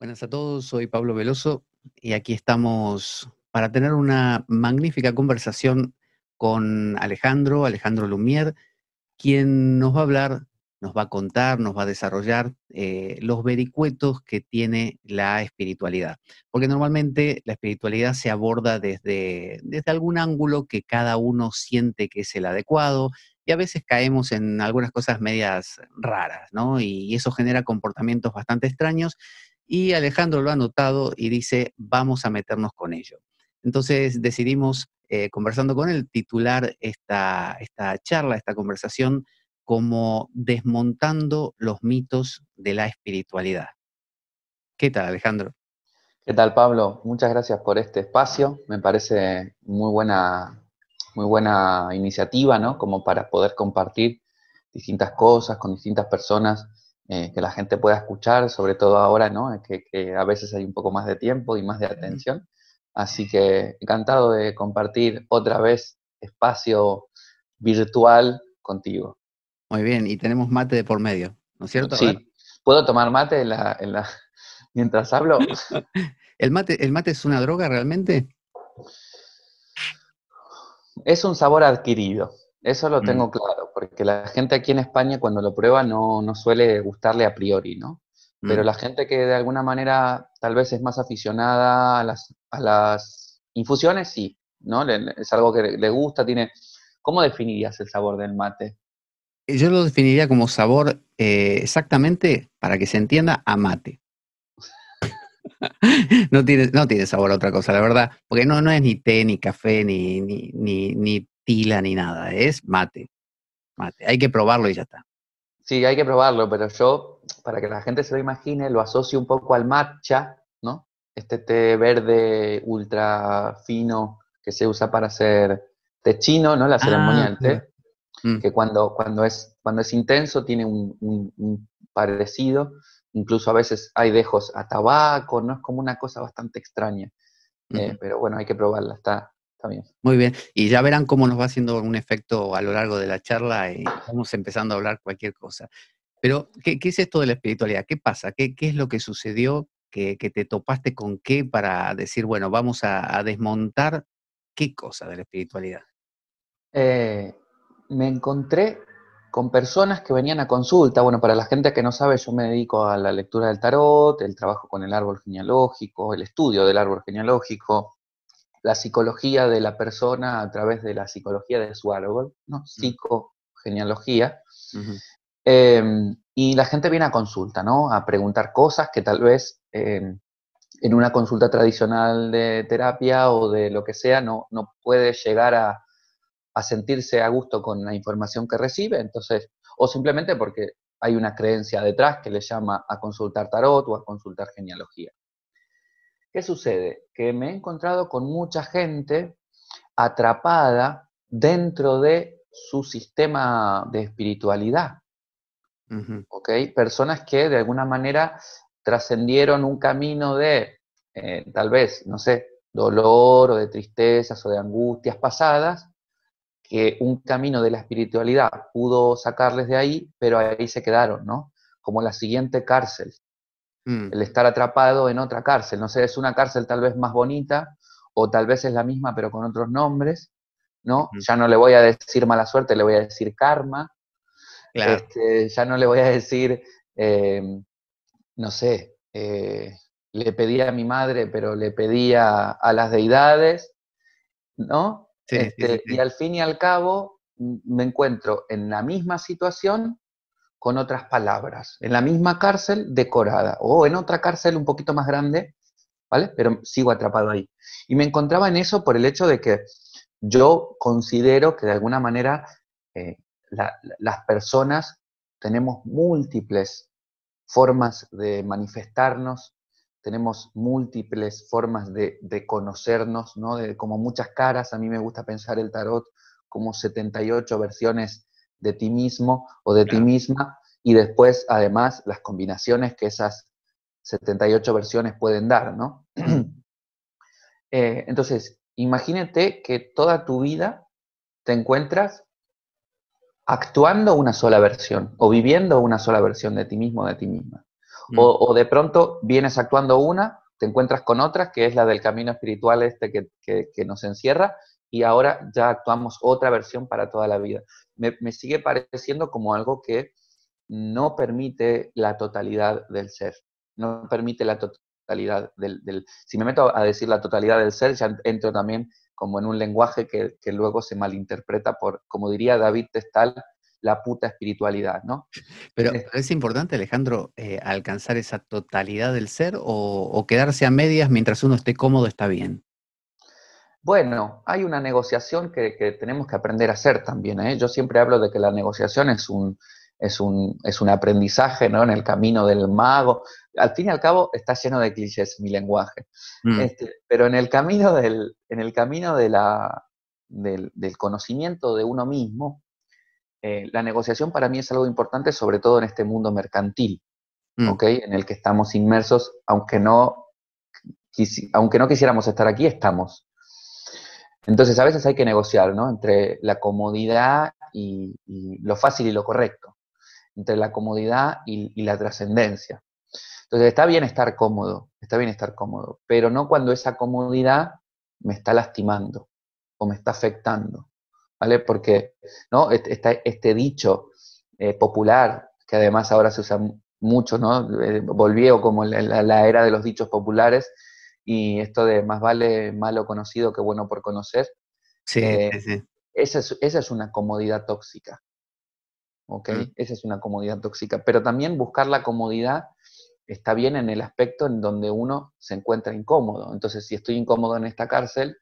Buenas a todos, soy Pablo Veloso y aquí estamos para tener una magnífica conversación con Alejandro Lumière, quien nos va a hablar, nos va a contar, nos va a desarrollar los vericuetos que tiene la espiritualidad. Porque normalmente la espiritualidad se aborda desde algún ángulo que cada uno siente que es el adecuado, y a veces caemos en algunas cosas medias raras, ¿no? Y eso genera comportamientos bastante extraños, y Alejandro lo ha notado y dice, vamos a meternos con ello. Entonces decidimos, conversando con él, titular esta charla, esta conversación, como desmontando los mitos de la espiritualidad. ¿Qué tal, Alejandro? ¿Qué tal, Pablo? Muchas gracias por este espacio. Me parece muy buena iniciativa, ¿no? Como para poder compartir distintas cosas con distintas personas, que la gente pueda escuchar, sobre todo ahora, ¿no? Que a veces hay un poco más de tiempo y más de atención. Así que encantado de compartir otra vez espacio virtual contigo. Muy bien, y tenemos mate de por medio, ¿no es cierto? Sí, ¿puedo tomar mate mientras hablo? ¿El mate es una droga realmente? Es un sabor adquirido, eso lo tengo claro, porque la gente aquí en España cuando lo prueba no suele gustarle a priori, ¿no? Pero la gente que de alguna manera tal vez es más aficionada a las infusiones, sí, ¿no? Es algo que le gusta, tiene... ¿Cómo definirías el sabor del mate? Yo lo definiría como sabor, exactamente, para que se entienda, a mate. No tiene sabor a otra cosa, la verdad, porque no es ni té, ni café, ni tila, ni nada, es mate. Mate. Hay que probarlo y ya está. Sí, hay que probarlo, pero yo, para que la gente se lo imagine, lo asocio un poco al matcha, ¿no? Este té verde ultra fino que se usa para hacer té chino, ¿no? La ceremonia del té. Que cuando es intenso tiene un parecido, incluso a veces hay dejos a tabaco, ¿no? Es como una cosa bastante extraña, pero bueno, hay que probarla, está bien. Muy bien, y ya verán cómo nos va haciendo un efecto a lo largo de la charla y vamos empezando a hablar cualquier cosa. Pero, ¿qué es esto de la espiritualidad? ¿Qué pasa? ¿Qué es lo que sucedió? ¿Que te topaste con qué para decir, bueno, vamos a desmontar qué cosa de la espiritualidad? Me encontré con personas que venían a consulta. Bueno, para la gente que no sabe, yo me dedico a la lectura del tarot, el trabajo con el árbol genealógico, el estudio del árbol genealógico, la psicología de la persona a través de la psicología de su árbol, ¿no? Psicogenealogía. Y la gente viene a consulta, ¿no? A preguntar cosas que tal vez en una consulta tradicional de terapia o de lo que sea no puede llegar a sentirse a gusto con la información que recibe, entonces, o simplemente porque hay una creencia detrás que le llama a consultar tarot o a consultar genealogía. ¿Qué sucede? Que me he encontrado con mucha gente atrapada dentro de su sistema de espiritualidad. ¿Ok? Personas que de alguna manera trascendieron un camino de, tal vez, no sé, dolor o de tristezas o de angustias pasadas, que un camino de la espiritualidad pudo sacarles de ahí, pero ahí se quedaron, ¿no? Como la siguiente cárcel, el estar atrapado en otra cárcel, no sé, es una cárcel tal vez más bonita, o tal vez es la misma pero con otros nombres, ¿no? Ya no le voy a decir mala suerte, le voy a decir karma, claro. Ya no le voy a decir, no sé, le pedí a mi madre, pero le pedí a las deidades, ¿no? Sí, sí. Y al fin y al cabo me encuentro en la misma situación con otras palabras, en la misma cárcel decorada, o en otra cárcel un poquito más grande, ¿vale? Pero sigo atrapado ahí. Y me encontraba en eso por el hecho de que yo considero que de alguna manera las personas tenemos múltiples formas de manifestarnos, tenemos múltiples formas de conocernos, ¿no? Como muchas caras, a mí me gusta pensar el tarot como 78 versiones de ti mismo o de ti misma, y después, además, las combinaciones que esas 78 versiones pueden dar, ¿no? Entonces, imagínate que toda tu vida te encuentras actuando una sola versión, o viviendo una sola versión de ti mismo o de ti misma. O de pronto vienes actuando una, te encuentras con otra, que es la del camino espiritual este que nos encierra, y ahora ya actuamos otra versión para toda la vida. Me sigue pareciendo como algo que no permite la totalidad del ser, no permite la totalidad del... Si me meto a decir la totalidad del ser, ya entro también como en un lenguaje que luego se malinterpreta por, como diría David Stahl, la puta espiritualidad, ¿no? Pero ¿es importante, Alejandro, alcanzar esa totalidad del ser o quedarse a medias mientras uno esté cómodo está bien? Bueno, hay una negociación que tenemos que aprender a hacer también, ¿eh? Yo siempre hablo de que la negociación es un aprendizaje, ¿no? En el camino del mago. Al fin y al cabo está lleno de clichés mi lenguaje. Pero en el camino del conocimiento de uno mismo, la negociación para mí es algo importante, sobre todo en este mundo mercantil, ¿okay? En el que estamos inmersos, aunque no quisiéramos estar aquí, estamos. Entonces a veces hay que negociar, ¿no? Entre la comodidad y lo fácil y lo correcto, entre la comodidad y la trascendencia. Entonces está bien estar cómodo, pero no cuando esa comodidad me está lastimando o me está afectando, ¿vale? Porque ¿no? este dicho popular, que además ahora se usa mucho, ¿no? Volvió como la era de los dichos populares, y esto de más vale malo conocido que bueno por conocer. Sí, sí. Esa es una comodidad tóxica, ¿ok? Esa es una comodidad tóxica, pero también buscar la comodidad está bien en el aspecto en donde uno se encuentra incómodo. Entonces, si estoy incómodo en esta cárcel,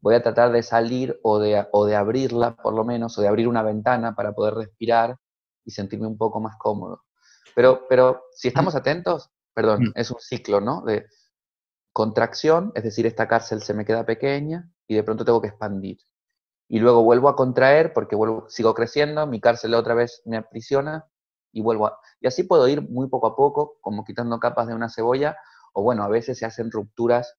voy a tratar de salir o de abrirla, por lo menos, o de abrir una ventana para poder respirar y sentirme un poco más cómodo. Pero si estamos atentos, es un ciclo, ¿no? De contracción, es decir, esta cárcel se me queda pequeña y de pronto tengo que expandir. Y luego vuelvo a contraer porque sigo creciendo, mi cárcel otra vez me aprisiona y vuelvo a... Y así puedo ir muy poco a poco, como quitando capas de una cebolla, o bueno, a veces se hacen rupturas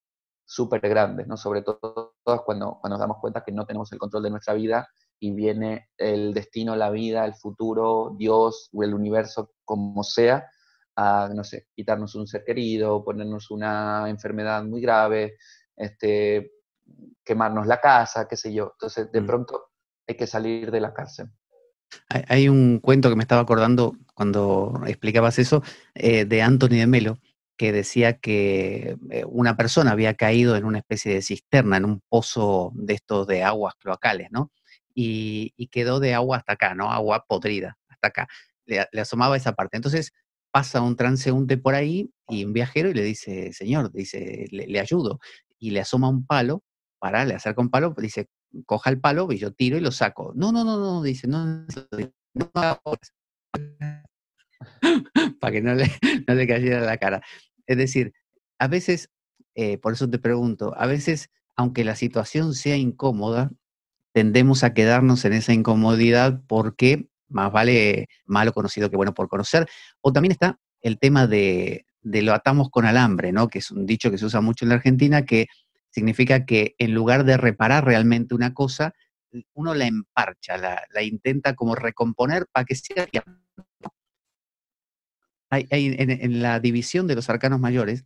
súper grandes, ¿no? Sobre todo cuando nos damos cuenta que no tenemos el control de nuestra vida y viene el destino, la vida, el futuro, Dios o el universo, como sea, a, no sé, quitarnos un ser querido, ponernos una enfermedad muy grave, quemarnos la casa, qué sé yo. Entonces, de pronto, hay que salir de la cárcel. Hay un cuento que me estaba acordando cuando explicabas eso, de Anthony de Melo, que decía que una persona había caído en una especie de cisterna, en un pozo de estos de aguas cloacales, ¿no? Y quedó de agua hasta acá, ¿no? Agua podrida, hasta acá. Le asomaba esa parte. Entonces, pasa un transeúnte por ahí, y un viajero, y le dice, señor, dice, le ayudo. Y le asoma un palo, le acerca un palo, dice, coja el palo, y yo tiro y lo saco. No, dice, no haga horas. Para que no le cayera la cara. Es decir, a veces, por eso te pregunto, a veces, aunque la situación sea incómoda, tendemos a quedarnos en esa incomodidad porque más vale malo conocido que bueno por conocer. O también está el tema de lo atamos con alambre, ¿no? Que es un dicho que se usa mucho en la Argentina, que significa que en lugar de reparar realmente una cosa, uno la emparcha, la intenta como recomponer para que sea... Hay en la división de los arcanos mayores,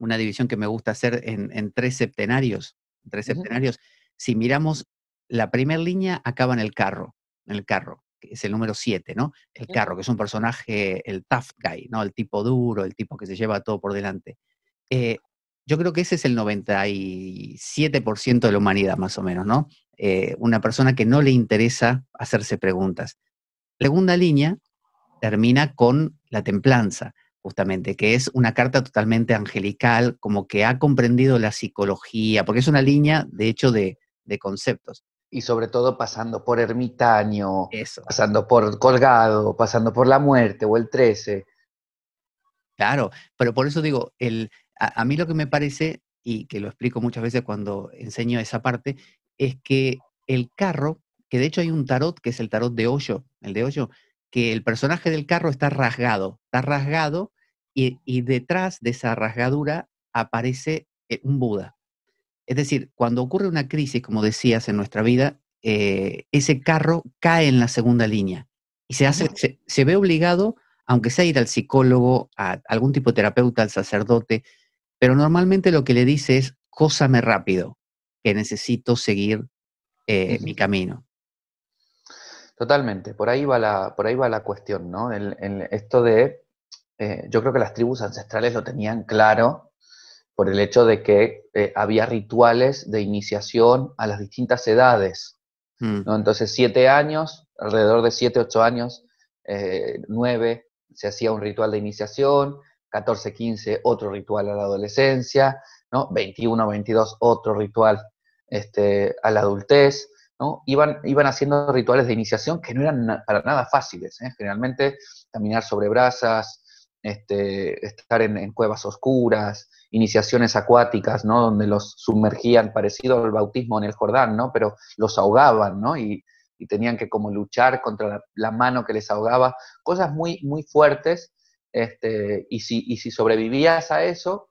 una división que me gusta hacer en tres septenarios, si miramos la primera línea, acaba en el carro, que es el número 7, ¿no? El carro, que es un personaje, el tough guy, ¿no? El tipo duro, el tipo que se lleva todo por delante. Yo creo que ese es el 97% de la humanidad, más o menos, ¿no? Una persona que no le interesa hacerse preguntas. La segunda línea termina con la templanza, justamente, que es una carta totalmente angelical, como que ha comprendido la psicología, porque es una línea, de hecho, de conceptos. Y sobre todo pasando por ermitaño, eso, pasando por colgado, pasando por la muerte o el 13. Claro, pero por eso digo, a mí lo que me parece, y que lo explico muchas veces cuando enseño esa parte, es que el carro, que de hecho hay un tarot, que es el tarot de Osho, que el personaje del carro está rasgado y detrás de esa rasgadura aparece un Buda. Es decir, cuando ocurre una crisis, como decías, en nuestra vida, ese carro cae en la segunda línea y se ve obligado aunque sea ir al psicólogo, a algún tipo de terapeuta, al sacerdote, pero normalmente lo que le dice es, cósame rápido, que necesito seguir mi camino. Totalmente, por ahí va la cuestión, ¿no? Esto de, yo creo que las tribus ancestrales lo tenían claro por el hecho de que había rituales de iniciación a las distintas edades, ¿no? Entonces 7 años, alrededor de 7, 8 años, 9 se hacía un ritual de iniciación, 14, 15 otro ritual a la adolescencia, ¿no? 21, 22 otro ritual a la adultez, ¿no? Iban haciendo rituales de iniciación que no eran para nada fáciles, ¿eh? Generalmente caminar sobre brasas, estar en cuevas oscuras, iniciaciones acuáticas, ¿no? Donde los sumergían, parecido al bautismo en el Jordán, ¿no? Pero los ahogaban, ¿no? Y tenían que como luchar contra la mano que les ahogaba, cosas muy, muy fuertes, y si sobrevivías a eso,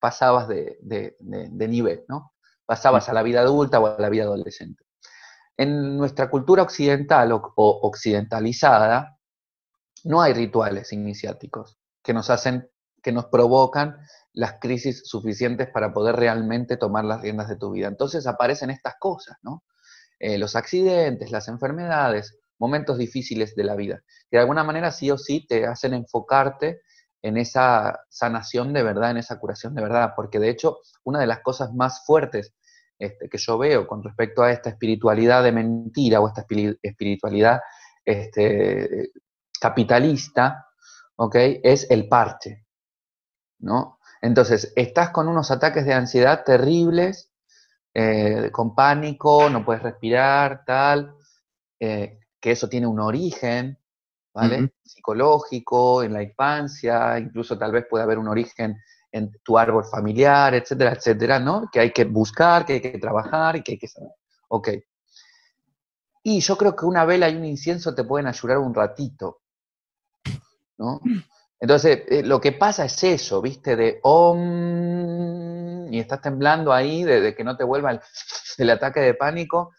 pasabas de nivel, ¿no? Pasabas a la vida adulta o a la vida adolescente. En nuestra cultura occidental o occidentalizada, no hay rituales iniciáticos que nos provocan las crisis suficientes para poder realmente tomar las riendas de tu vida. Entonces aparecen estas cosas, ¿no? Los accidentes, las enfermedades, momentos difíciles de la vida, que de alguna manera sí o sí te hacen enfocarte en esa sanación de verdad, en esa curación de verdad, porque de hecho una de las cosas más fuertes que yo veo con respecto a esta espiritualidad de mentira o esta espiritualidad capitalista, ¿okay? Es el parche, ¿no? Entonces, estás con unos ataques de ansiedad terribles, con pánico, no puedes respirar, tal, que eso tiene un origen, ¿vale? Psicológico, en la infancia, incluso tal vez puede haber un origen en tu árbol familiar, etcétera, etcétera, ¿no? Que hay que buscar, que hay que trabajar y que hay que saber. Ok. Y yo creo que una vela y un incienso te pueden ayudar un ratito, ¿no? Entonces, lo que pasa es eso, ¿viste? De om, y estás temblando ahí de que no te vuelva el ataque de pánico,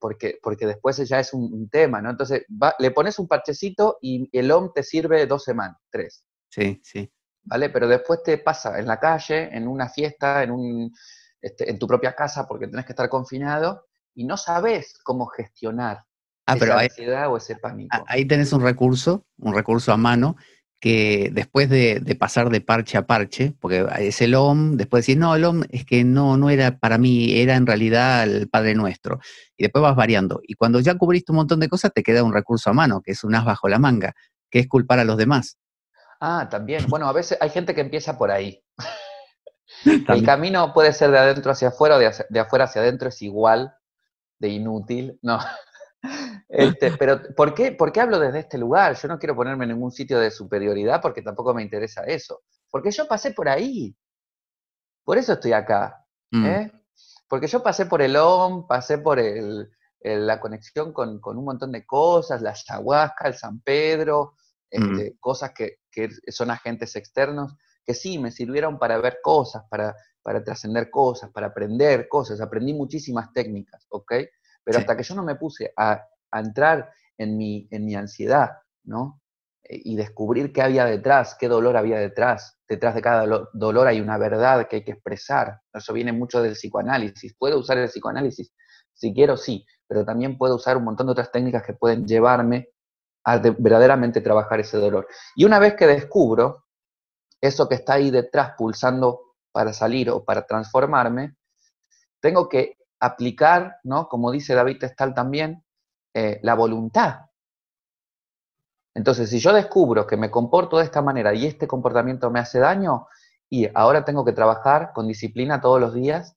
porque después ya es un tema, ¿no? Entonces, le pones un parchecito y el om te sirve 2 semanas, 3. Sí, sí. ¿Vale? Pero después te pasa en la calle, en una fiesta, en tu propia casa, porque tenés que estar confinado, y no sabés cómo gestionar esa ansiedad o ese pánico. Ahí tenés un recurso a mano, que después de pasar de parche a parche, porque es el OM, después decís, no, el OM es que no era para mí, era en realidad el Padre Nuestro. Y después vas variando. Y cuando ya cubriste un montón de cosas, te queda un recurso a mano, que es un as bajo la manga, que es culpar a los demás. Ah, también. Bueno, a veces hay gente que empieza por ahí. El camino puede ser de adentro hacia afuera o de afuera hacia adentro, es igual de inútil. No. Pero ¿por qué hablo desde este lugar? Yo no quiero ponerme en ningún sitio de superioridad porque tampoco me interesa eso. Porque yo pasé por ahí. Por eso estoy acá. ¿Eh? Porque yo pasé por el OM, pasé por la conexión con un montón de cosas, la ayahuasca, el San Pedro... cosas que son agentes externos, que sí, me sirvieron para ver cosas, para trascender cosas, para aprender cosas, aprendí muchísimas técnicas, ¿ok? Pero sí, hasta que yo no me puse a entrar en mi ansiedad, ¿no? Y descubrir qué había detrás, qué dolor había detrás de cada dolor hay una verdad que hay que expresar, eso viene mucho del psicoanálisis, puedo usar el psicoanálisis, si quiero sí, pero también puedo usar un montón de otras técnicas que pueden llevarme a verdaderamente trabajar ese dolor. Y una vez que descubro eso que está ahí detrás pulsando para salir o para transformarme, tengo que aplicar, ¿no? Como dice David Stahl también, la voluntad. Entonces, si yo descubro que me comporto de esta manera y este comportamiento me hace daño, y ahora tengo que trabajar con disciplina todos los días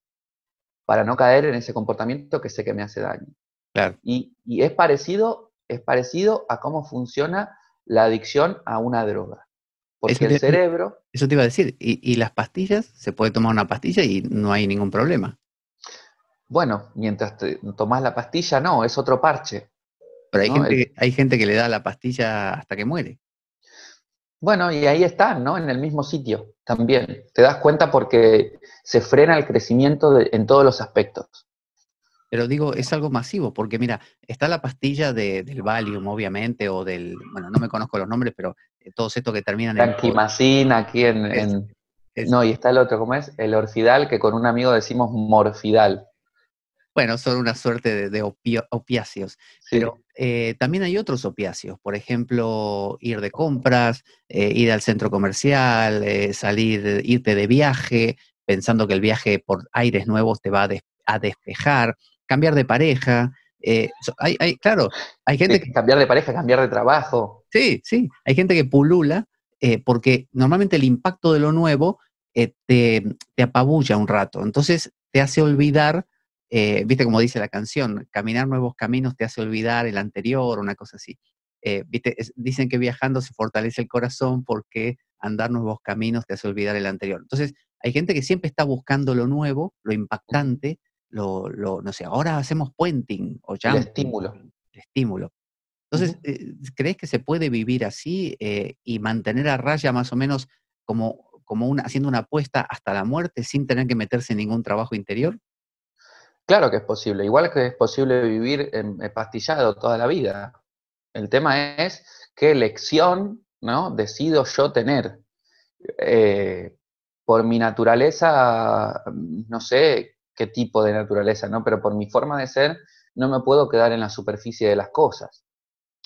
para no caer en ese comportamiento que sé que me hace daño. Claro. Y es parecido a cómo funciona la adicción a una droga. Porque el cerebro... Eso te iba a decir. ¿Y las pastillas? ¿Se puede tomar una pastilla y no hay ningún problema? Bueno, mientras tomás la pastilla, no, es otro parche. Pero hay, ¿no? Hay gente que le da la pastilla hasta que muere. Bueno, y ahí están, ¿no? En el mismo sitio también. Te das cuenta porque se frena el crecimiento en todos los aspectos. Pero digo, es algo masivo, porque mira, está la pastilla del Valium, obviamente, o del, bueno, no me conozco los nombres, pero todos estos que terminan en... Tanquimacín, aquí en... No, y está el otro, ¿cómo es? El orfidal, que con un amigo decimos morfidal. Bueno, son una suerte de opiáceos, sí. Pero también hay otros opiáceos, por ejemplo, ir de compras, ir al centro comercial, irte de viaje, pensando que el viaje por aires nuevos te va a despejar, cambiar de pareja, claro, hay gente que... Cambiar de pareja, cambiar de trabajo. Sí, sí, hay gente que pulula, porque normalmente el impacto de lo nuevo te apabulla un rato, entonces te hace olvidar... viste como dice la canción, caminar nuevos caminos te hace olvidar el anterior, una cosa así. Viste, dicen que viajando se fortalece el corazón porque andar nuevos caminos te hace olvidar el anterior. Entonces, hay gente que siempre está buscando lo nuevo, lo impactante, no sé, ahora hacemos puenting o ya. El estímulo. Entonces, ¿crees que se puede vivir así y mantener a raya más o menos haciendo una apuesta hasta la muerte sin tener que meterse en ningún trabajo interior? Claro que es posible, igual que es posible vivir pastillado toda la vida. El tema es qué elección, ¿no?, decido yo tener. Por mi naturaleza, no sé qué tipo de naturaleza, ¿no?, pero por mi forma de ser, no me puedo quedar en la superficie de las cosas.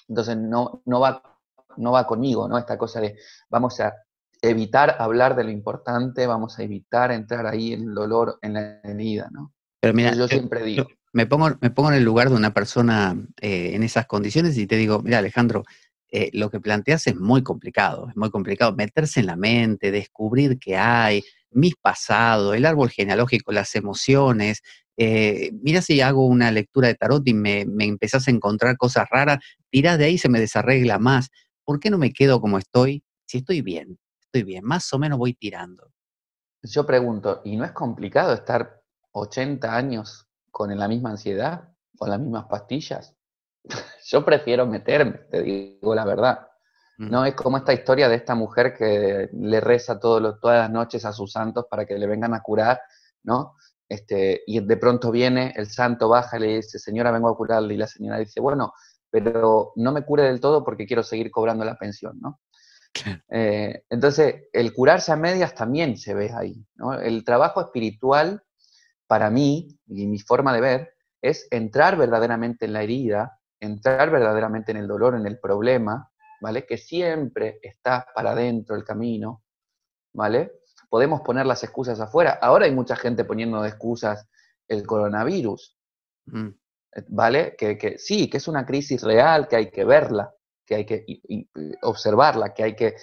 Entonces no va conmigo, ¿no?, esta cosa de vamos a evitar hablar de lo importante, vamos a evitar entrar ahí en el dolor, en la herida, ¿no? Pero mira, yo siempre digo. Me pongo en el lugar de una persona en esas condiciones y te digo, mira Alejandro, lo que planteas es muy complicado meterse en la mente, descubrir qué hay, mis pasados, el árbol genealógico, las emociones, mira si hago una lectura de tarot y me empezás a encontrar cosas raras, tirás de ahí y se me desarregla más, ¿por qué no me quedo como estoy? Si estoy bien, más o menos voy tirando. Yo pregunto, ¿y no es complicado estar 80 años con la misma ansiedad, con las mismas pastillas? Yo prefiero meterme, te digo la verdad. No es como esta historia de esta mujer que le reza todas las noches a sus santos para que le vengan a curar, ¿no? Y de pronto viene, el santo baja y le dice, señora, vengo a curarle, y la señora dice, bueno, pero no me cure del todo porque quiero seguir cobrando la pensión, ¿no? Entonces, el curarse a medias también se ve ahí, ¿no? El trabajo espiritual, para mí, y mi forma de ver, es entrar verdaderamente en la herida, entrar verdaderamente en el dolor, en el problema, ¿vale? Que siempre está para adentro el camino, ¿vale? Podemos poner las excusas afuera. Ahora hay mucha gente poniendo de excusas el coronavirus, ¿vale? Que sí, que es una crisis real, que hay que verla, que hay que observarla, que hay que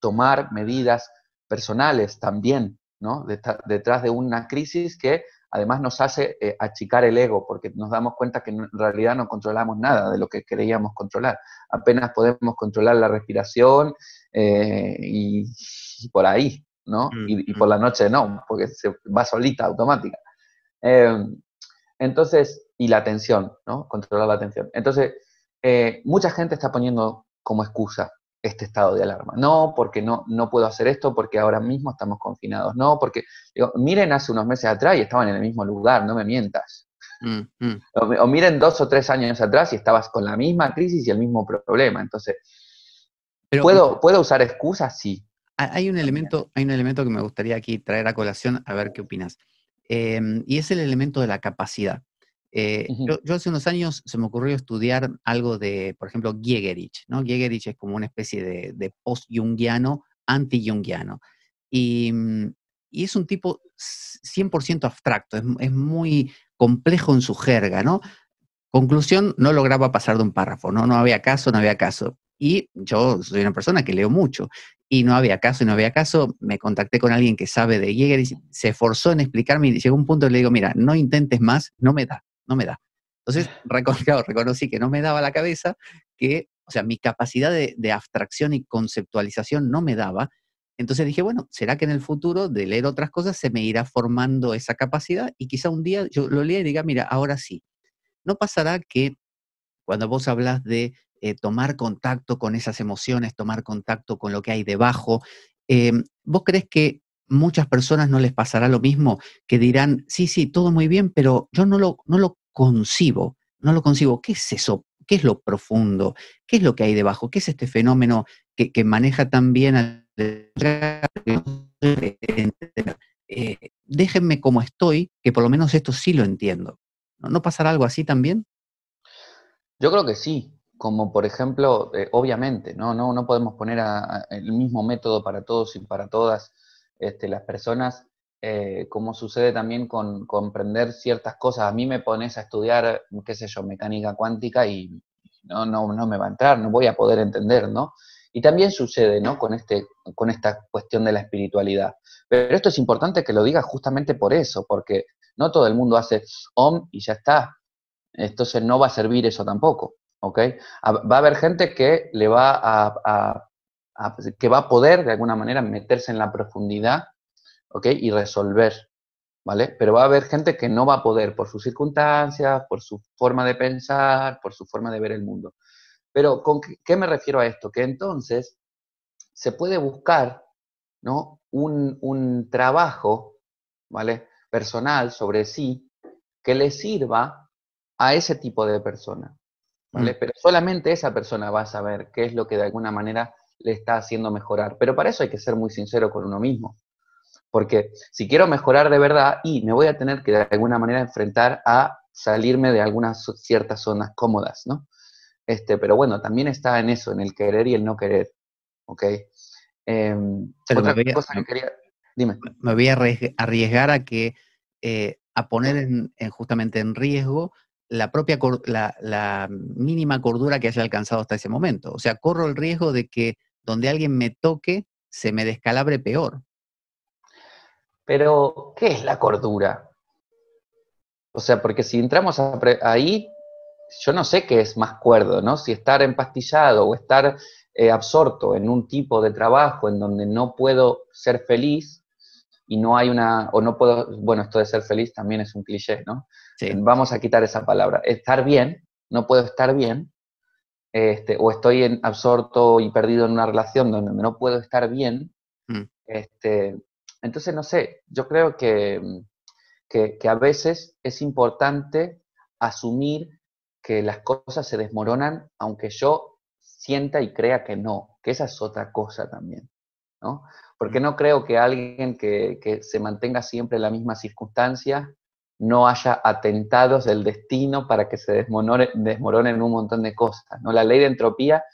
tomar medidas personales también, ¿no? Detrás de una crisis que además nos hace achicar el ego, porque nos damos cuenta que en realidad no controlamos nada de lo que creíamos controlar. Apenas podemos controlar la respiración y por ahí, ¿no? Y por la noche no, porque se va solita, automática. Entonces, y la tensión, ¿no? Controlar la tensión. Entonces, mucha gente está poniendo como excusa este estado de alarma. No, porque no puedo hacer esto, porque ahora mismo estamos confinados. No, porque... Digo, miren hace unos meses atrás y estaban en el mismo lugar, no me mientas. O miren 2 o 3 años atrás y estabas con la misma crisis y el mismo problema. Entonces, pero, ¿puedo usar excusas? Sí. Hay un elemento que me gustaría aquí traer a colación, a ver qué opinas. Y es el elemento de la capacidad. Yo hace unos años se me ocurrió estudiar algo de, por ejemplo, Giegerich, ¿no? Giegerich es como una especie de post-jungiano, anti-jungiano. Y es un tipo 100% abstracto, es muy complejo en su jerga, ¿no? Conclusión, no lograba pasar de un párrafo, ¿no? No había caso. Y yo soy una persona que leo mucho, y no había caso, me contacté con alguien que sabe de Giegerich, se esforzó en explicarme y llegó un punto y le digo, mira, no intentes más, no me da. Entonces, reconocí que no me daba la cabeza, que, o sea, mi capacidad de abstracción y conceptualización no me daba. Entonces dije, bueno, ¿será que en el futuro de leer otras cosas se me irá formando esa capacidad? Y quizá un día yo lo lea y diga, mira, ahora sí. ¿No pasará que cuando vos hablas de tomar contacto con esas emociones, tomar contacto con lo que hay debajo, vos crees que muchas personas no les pasará lo mismo, que dirán, sí, todo muy bien, pero yo no lo concibo. ¿Qué es eso? ¿Qué es lo profundo? ¿Qué es lo que hay debajo? ¿Qué es este fenómeno que maneja tan bien al... déjenme como estoy, que por lo menos esto sí lo entiendo. ¿No pasará algo así también? Yo creo que sí. Como por ejemplo, obviamente, no podemos poner el mismo método para todos y para todas las personas, como sucede también con comprender ciertas cosas. A mí me pones a estudiar, qué sé yo, mecánica cuántica y no me va a entrar, no voy a poder entender, ¿no? Y también sucede, ¿no?, con esta cuestión de la espiritualidad. Pero esto es importante que lo digas justamente por eso, porque no todo el mundo hace OM y ya está. Entonces no va a servir eso tampoco, ¿ok? Va a haber gente que le va que va a poder, de alguna manera, meterse en la profundidad, ¿ok?, y resolver, ¿vale? Pero va a haber gente que no va a poder por sus circunstancias, por su forma de pensar, por su forma de ver el mundo. Pero ¿con qué me refiero a esto? Que entonces se puede buscar, ¿no?, un trabajo, ¿vale?, personal sobre sí, que le sirva a ese tipo de persona, ¿vale? Pero solamente esa persona va a saber qué es lo que de alguna manera le está haciendo mejorar. Pero para eso hay que ser muy sincero con uno mismo. Porque si quiero mejorar de verdad, me voy a tener que de alguna manera enfrentar a salirme de algunas ciertas zonas cómodas, ¿no? Pero bueno, también está en eso, en el querer y el no querer, ¿ok? Dime. Me voy a arriesgar a poner justamente en riesgo la propia la mínima cordura que haya alcanzado hasta ese momento. O sea, corro el riesgo de que donde alguien me toque, se me descalabre peor. Pero, ¿qué es la cordura? O sea, porque si entramos ahí... yo no sé qué es más cuerdo, ¿no? Si estar empastillado o estar absorto en un tipo de trabajo en donde no puedo ser feliz y no hay una... o no puedo... bueno, esto de ser feliz también es un cliché, ¿no? Sí. Vamos a quitar esa palabra. Estar bien, no puedo estar bien, o estoy absorto y perdido en una relación donde no puedo estar bien. Entonces, no sé, yo creo que a veces es importante asumir que las cosas se desmoronan, aunque yo sienta y crea que no, que esa es otra cosa también, ¿no? Porque no creo que alguien que se mantenga siempre en la misma circunstancia no haya atentados del destino para que se desmoronen un montón de cosas, ¿no? La ley de entropía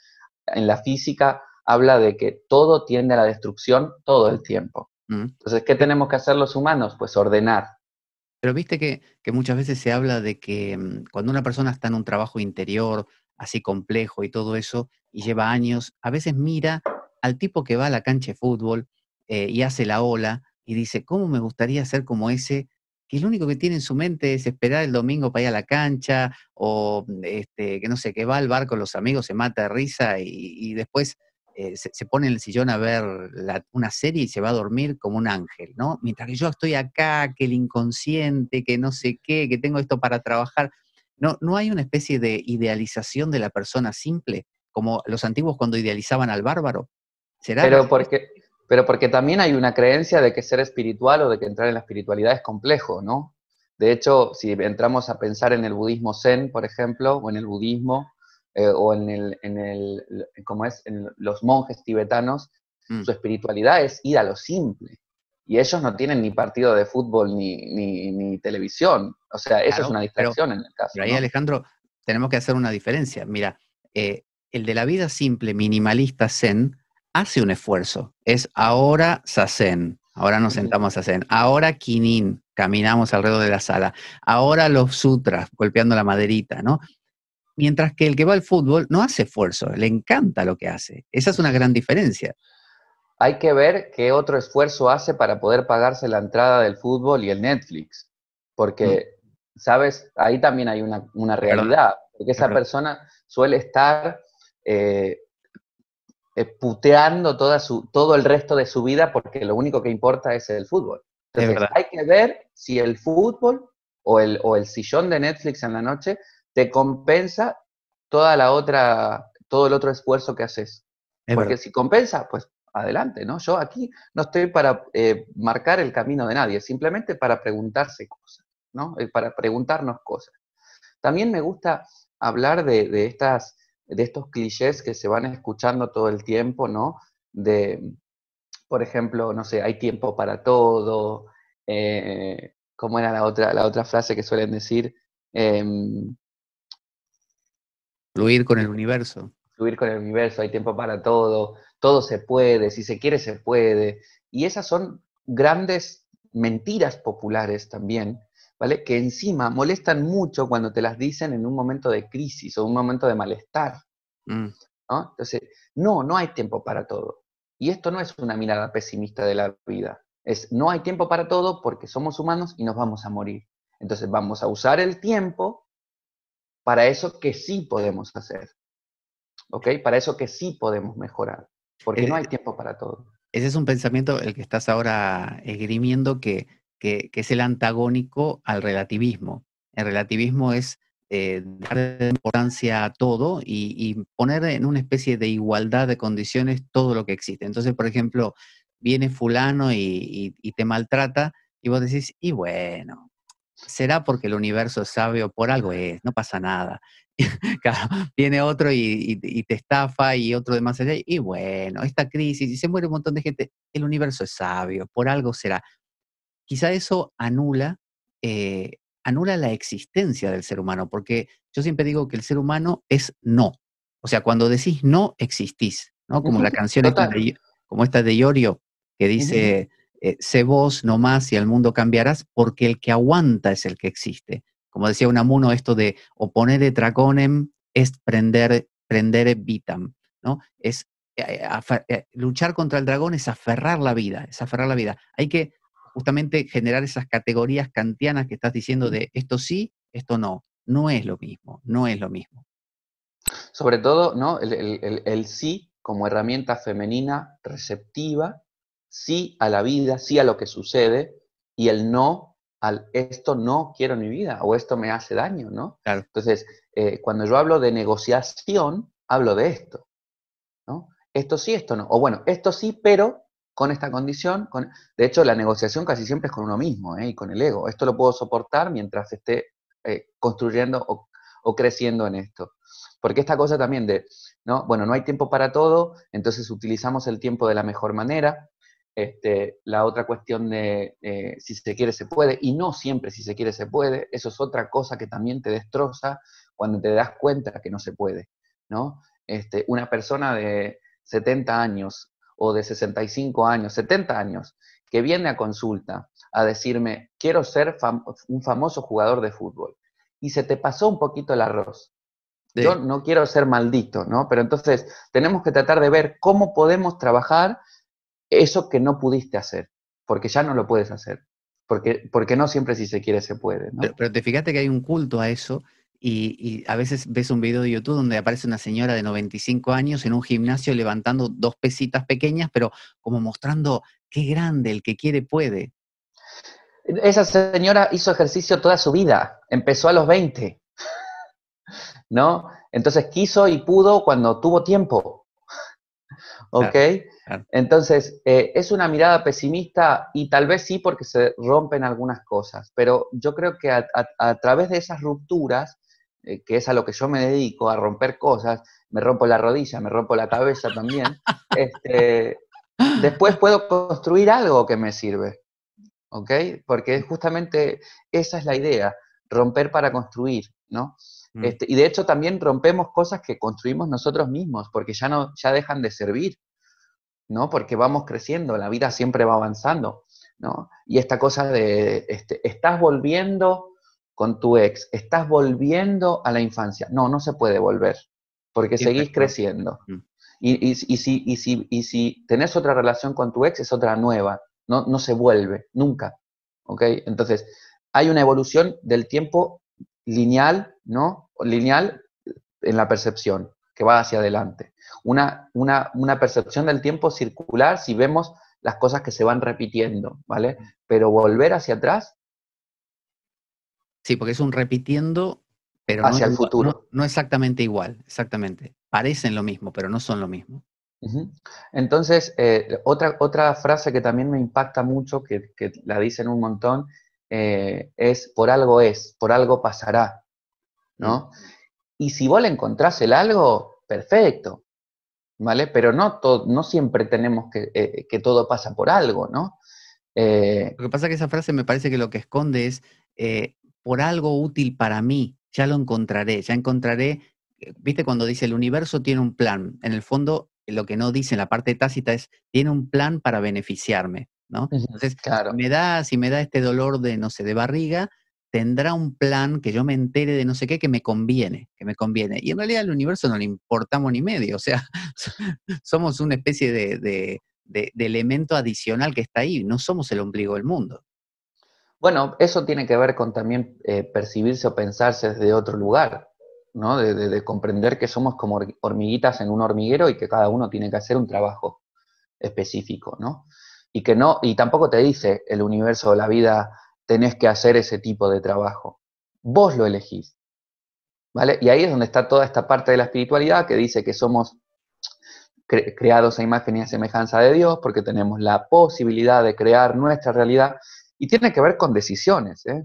en la física habla de que todo tiende a la destrucción todo el tiempo. Entonces, ¿qué tenemos que hacer los humanos? Pues ordenar. Pero viste que muchas veces se habla de que cuando una persona está en un trabajo interior, así complejo y todo eso, y lleva años, a veces mira al tipo que va a la cancha de fútbol y hace la ola, y dice, ¿cómo me gustaría ser como ese? Que lo único que tiene en su mente es esperar el domingo para ir a la cancha, o que no sé, que va al bar con los amigos, se mata de risa, y después se pone en el sillón a ver una serie y se va a dormir como un ángel, ¿no? Mientras que yo estoy acá, que el inconsciente, que no sé qué, que tengo esto para trabajar. ¿No hay una especie de idealización de la persona simple, como los antiguos cuando idealizaban al bárbaro? ¿Será? Pero porque también hay una creencia de que ser espiritual o de que entrar en la espiritualidad es complejo, ¿no? De hecho, si entramos a pensar en el budismo zen, por ejemplo, o en el budismo... o en los monjes tibetanos, su espiritualidad es ir a lo simple. Y ellos no tienen ni partido de fútbol ni televisión. O sea, claro, eso es una distracción en el caso. Pero ahí, ¿no? Alejandro, tenemos que hacer una diferencia. Mira, el de la vida simple, minimalista zen, hace un esfuerzo. Es ahora sazen, ahora nos sentamos a zen, ahora kinin, caminamos alrededor de la sala, ahora los sutras, golpeando la maderita, ¿no? Mientras que el que va al fútbol no hace esfuerzo, le encanta lo que hace. Esa es una gran diferencia. Hay que ver qué otro esfuerzo hace para poder pagarse la entrada del fútbol y el Netflix. Porque, ¿sabes? Ahí también hay una realidad. Porque esa persona suele estar puteando todo el resto de su vida porque lo único que importa es el fútbol. Entonces, hay que ver si el fútbol o el sillón de Netflix en la noche te compensa todo el otro esfuerzo que haces. Porque si compensa, pues adelante, ¿no? Yo aquí no estoy para marcar el camino de nadie, simplemente para preguntarse cosas, ¿no? Para preguntarnos cosas. También me gusta hablar de estas de estos clichés que se van escuchando todo el tiempo, ¿no? De, por ejemplo, no sé, hay tiempo para todo, ¿cómo era la otra frase que suelen decir? Fluir con el universo. Fluir con el universo, hay tiempo para todo, todo se puede, si se quiere se puede. Y esas son grandes mentiras populares también, ¿vale? Que encima molestan mucho cuando te las dicen en un momento de crisis o un momento de malestar, ¿no? Entonces, no hay tiempo para todo. Y esto no es una mirada pesimista de la vida. Es no hay tiempo para todo porque somos humanos y nos vamos a morir. Entonces vamos a usar el tiempo para eso que sí podemos hacer. ¿Ok? Para eso que sí podemos mejorar. Porque no hay tiempo para todo. Ese es un pensamiento, el que estás ahora esgrimiendo, que es el antagónico al relativismo. El relativismo es dar importancia a todo y poner en una especie de igualdad de condiciones todo lo que existe. Entonces, por ejemplo, viene fulano y te maltrata, y vos decís, y bueno, será porque el universo sabe o por algo es, no pasa nada. Claro, viene otro y te estafa, y otro de más allá, y bueno, esta crisis, y se muere un montón de gente, el universo es sabio, por algo será. Quizá eso anula la existencia del ser humano, porque yo siempre digo que el ser humano es no. O sea, cuando decís no, existís, ¿no? Como la canción esta de Iorio, que dice, sé vos nomás y al mundo cambiarás, porque el que aguanta es el que existe. Como decía Unamuno, esto de oponere tragonem est prendere vitam, ¿no? Es luchar contra el dragón es aferrar la vida, es aferrar la vida. Hay que justamente generar esas categorías kantianas que estás diciendo de esto sí, esto no. No es lo mismo, no es lo mismo. Sobre todo, ¿no? El sí como herramienta femenina receptiva, sí a la vida, sí a lo que sucede, y el no al esto no quiero en mi vida, o esto me hace daño, ¿no? Claro. Entonces, cuando yo hablo de negociación, hablo de esto, ¿no? Esto sí, esto no. O bueno, esto sí, pero con esta condición. De hecho, la negociación casi siempre es con uno mismo, y con el ego. Esto lo puedo soportar mientras esté construyendo o creciendo en esto. Porque esta cosa también de, ¿no? Bueno, no hay tiempo para todo, entonces utilizamos el tiempo de la mejor manera. La otra cuestión de si se quiere se puede, y no siempre si se quiere se puede, eso es otra cosa que también te destroza cuando te das cuenta que no se puede, ¿no? Una persona de 70 años o de 65 años, 70 años, que viene a consulta a decirme, quiero ser un famoso jugador de fútbol, y se te pasó un poquito el arroz. Sí. Yo no quiero ser maldito, ¿no? Pero entonces tenemos que tratar de ver cómo podemos trabajar eso que no pudiste hacer, porque ya no lo puedes hacer, porque no siempre si se quiere se puede, ¿no? Pero te fijaste que hay un culto a eso, y a veces ves un video de YouTube donde aparece una señora de 95 años en un gimnasio levantando dos pesitas pequeñas, pero como mostrando qué grande, el que quiere puede. Esa señora hizo ejercicio toda su vida, empezó a los 20, ¿no? Entonces quiso y pudo cuando tuvo tiempo. ¿Ok? Claro. Entonces, es una mirada pesimista, y tal vez sí porque se rompen algunas cosas, pero yo creo que a través de esas rupturas, que es a lo que yo me dedico, a romper cosas, me rompo la rodilla, me rompo la cabeza también, después puedo construir algo que me sirve, ¿ok? Porque justamente esa es la idea, romper para construir, ¿no? Y de hecho también rompemos cosas que construimos nosotros mismos, porque ya dejan de servir, ¿no? Porque vamos creciendo, la vida siempre va avanzando, ¿no? Y esta cosa de, estás volviendo con tu ex, estás volviendo a la infancia. No se puede volver, porque seguís creciendo. Y si tenés otra relación con tu ex, es otra nueva, no se vuelve, nunca, ¿ok? Entonces, hay una evolución del tiempo lineal, ¿no? Lineal en la percepción, que va hacia adelante. Una percepción del tiempo circular si vemos las cosas que se van repitiendo, ¿vale? Pero volver hacia atrás. Sí, porque es un repitiendo, pero hacia el futuro. No exactamente igual, exactamente. Parecen lo mismo, pero no son lo mismo. Entonces, otra frase que también me impacta mucho, que la dicen un montón, es por algo es, por algo pasará, ¿no? Y si vos le encontrás el algo, perfecto, ¿vale? Pero no, no siempre tenemos que todo pasa por algo, ¿no? Lo que pasa es que esa frase me parece que lo que esconde es por algo útil para mí, ya lo encontraré, ¿viste cuando dice el universo tiene un plan? En el fondo, lo que no dice en la parte tácita es, tiene un plan para beneficiarme, ¿no? Entonces, claro, si me da este dolor de, no sé, de barriga, tendrá un plan que yo me entere de no sé qué que me conviene. Y en realidad al universo no le importamos ni medio, o sea, somos una especie de elemento adicional que está ahí, no somos el ombligo del mundo. Bueno, eso tiene que ver con también percibirse o pensarse desde otro lugar, ¿no? De comprender que somos como hormiguitas en un hormiguero y que cada uno tiene que hacer un trabajo específico, ¿no? Y tampoco te dice el universo o la vida, tenés que hacer ese tipo de trabajo. Vos lo elegís, ¿vale? Y ahí es donde está toda esta parte de la espiritualidad que dice que somos creados a imagen y a semejanza de Dios, porque tenemos la posibilidad de crear nuestra realidad, y tiene que ver con decisiones, ¿eh?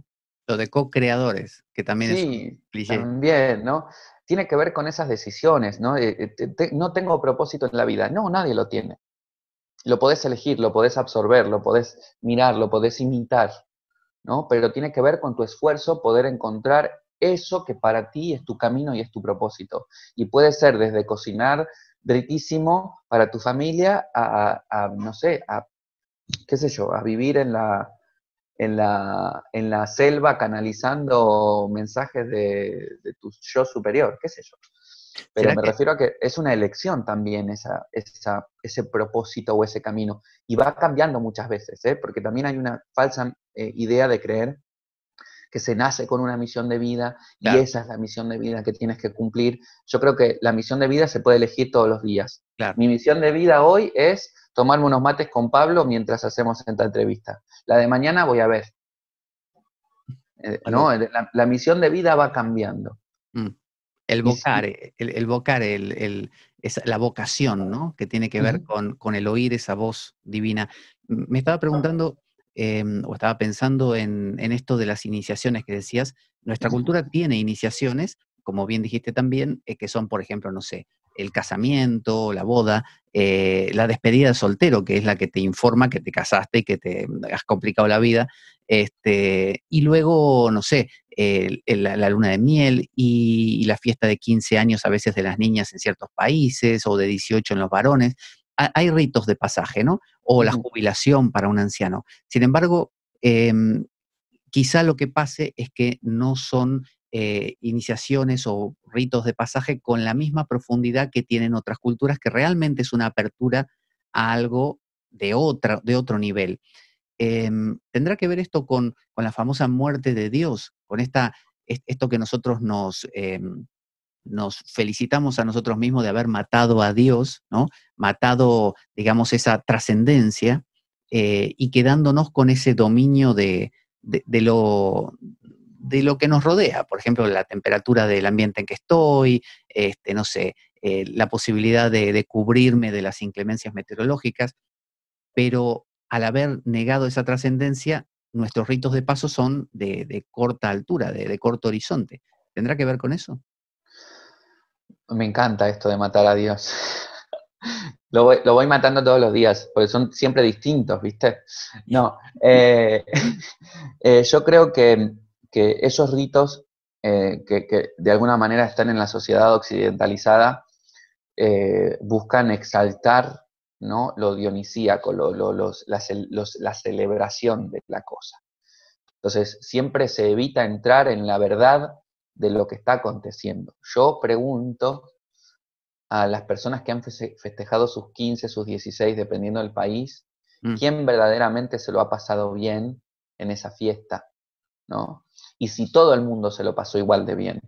Lo de co-creadores, que también sí, es un cliché. Sí, también, ¿no? Tiene que ver con esas decisiones, ¿no? No tengo propósito en la vida. No, nadie lo tiene. Lo podés elegir, lo podés absorber, lo podés mirar, lo podés imitar, ¿no? Pero tiene que ver con tu esfuerzo poder encontrar eso que para ti es tu camino y es tu propósito. Y puede ser desde cocinar riquísimo para tu familia a no sé, a, qué sé yo, a vivir en la selva canalizando mensajes de tu yo superior, qué sé yo. Pero me refiero a que es una elección también ese propósito o ese camino. Y va cambiando muchas veces, ¿eh? Porque también hay una falsa idea de creer que se nace con una misión de vida, claro, y esa es la misión de vida que tienes que cumplir. Yo creo que la misión de vida se puede elegir todos los días. Claro. Mi misión de vida hoy es tomarme unos mates con Pablo mientras hacemos esta entrevista. La de mañana voy a ver. No, la misión de vida va cambiando. Mm. El vocare, la vocación, ¿no? Que tiene que ver con el oír esa voz divina. Me estaba preguntando, o estaba pensando en esto de las iniciaciones que decías. Nuestra cultura tiene iniciaciones, como bien dijiste también, que son, por ejemplo, no sé, el casamiento, la boda, la despedida de soltero, que es la que te informa que te casaste y que te has complicado la vida, y luego, no sé, la luna de miel y la fiesta de 15 años a veces de las niñas en ciertos países, o de 18 en los varones. Hay ritos de pasaje, ¿no? O la jubilación para un anciano. Sin embargo, quizá lo que pase es que no son iniciaciones o ritos de pasaje con la misma profundidad que tienen otras culturas, que realmente es una apertura a algo de otro nivel. ¿Tendrá que ver esto con la famosa muerte de Dios? Con esto que nosotros nos felicitamos a nosotros mismos de haber matado a Dios, ¿no? Matado, digamos, esa trascendencia, y quedándonos con ese dominio de lo que nos rodea, por ejemplo, la temperatura del ambiente en que estoy, no sé, la posibilidad de cubrirme de las inclemencias meteorológicas, pero al haber negado esa trascendencia, nuestros ritos de paso son de corta altura, de corto horizonte. ¿Tendrá que ver con eso? Me encanta esto de matar a Dios. Lo voy matando todos los días, porque son siempre distintos, ¿viste? No, yo creo que esos ritos que de alguna manera están en la sociedad occidentalizada buscan exaltar, ¿no? Lo dionisíaco, la celebración de la cosa. Entonces siempre se evita entrar en la verdad de lo que está aconteciendo. Yo pregunto a las personas que han festejado sus 15, sus 16, dependiendo del país, ¿quién verdaderamente se lo ha pasado bien en esa fiesta, ¿no? Y si todo el mundo se lo pasó igual de bien.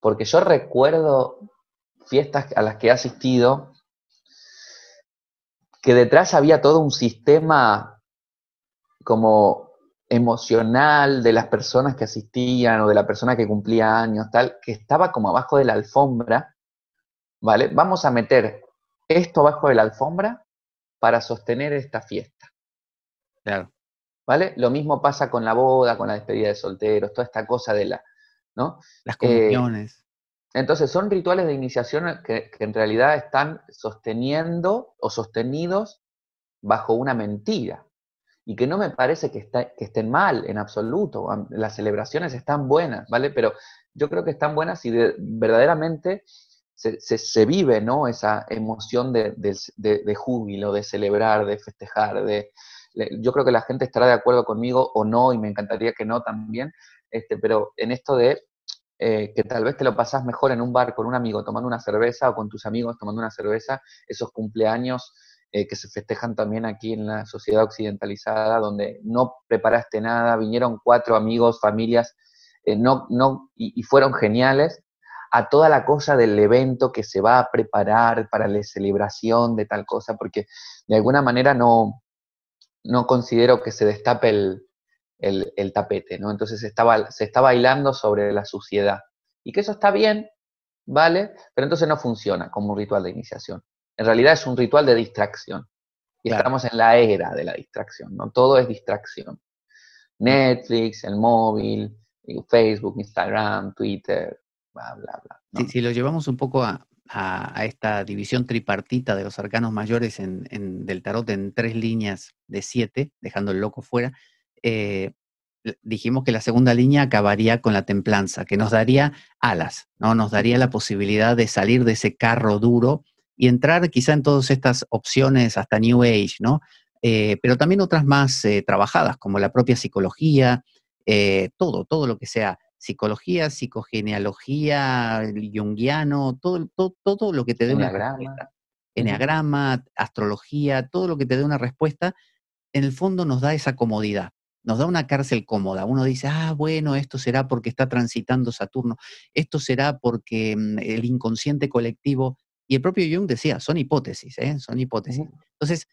Porque yo recuerdo fiestas a las que he asistido que detrás había todo un sistema como emocional de las personas que asistían o de la persona que cumplía años, tal, que estaba como abajo de la alfombra, ¿vale? Vamos a meter esto abajo de la alfombra para sostener esta fiesta. Claro. ¿Vale? Lo mismo pasa con la boda, con la despedida de solteros, toda esta cosa de ¿no? Las comuniones. Entonces son rituales de iniciación que en realidad están sosteniendo o sostenidos bajo una mentira. Y que no me parece que estén mal en absoluto. Las celebraciones están buenas, ¿vale? Pero yo creo que están buenas si verdaderamente se vive, ¿no? Esa emoción de júbilo, de celebrar, de festejar. Yo creo que la gente estará de acuerdo conmigo o no, y me encantaría que no también, pero en esto de que tal vez te lo pasás mejor en un bar con un amigo tomando una cerveza o con tus amigos tomando una cerveza, esos cumpleaños que se festejan también aquí en la sociedad occidentalizada, donde no preparaste nada, vinieron 4 amigos, familias, y fueron geniales, a toda la cosa del evento que se va a preparar para la celebración de tal cosa, porque de alguna manera no considero que se destape el tapete, ¿no? Entonces se está bailando sobre la suciedad. Y que eso está bien, ¿vale? Pero entonces no funciona como un ritual de iniciación. En realidad es un ritual de distracción. Y claro, estamos en la era de la distracción, ¿no? Todo es distracción. Netflix, el móvil, Facebook, Instagram, Twitter, bla, bla, bla, ¿no? Si lo llevamos un poco a esta división tripartita de los arcanos mayores del tarot en 3 líneas de 7, dejando el loco fuera, dijimos que la segunda línea acabaría con la templanza, que nos daría alas, ¿no? Nos daría la posibilidad de salir de ese carro duro y entrar quizá en todas estas opciones hasta New Age, ¿no? Pero también otras más trabajadas, como la propia psicología, todo lo que sea psicología, psicogenealogía, junguiano, todo lo que te dé una respuesta. Eneagrama, astrología, todo lo que te dé una respuesta, en el fondo nos da esa comodidad, nos da una cárcel cómoda. Uno dice, bueno, esto será porque está transitando Saturno, esto será porque el inconsciente colectivo. Y el propio Jung decía, son hipótesis, son hipótesis. Uh-huh. Entonces,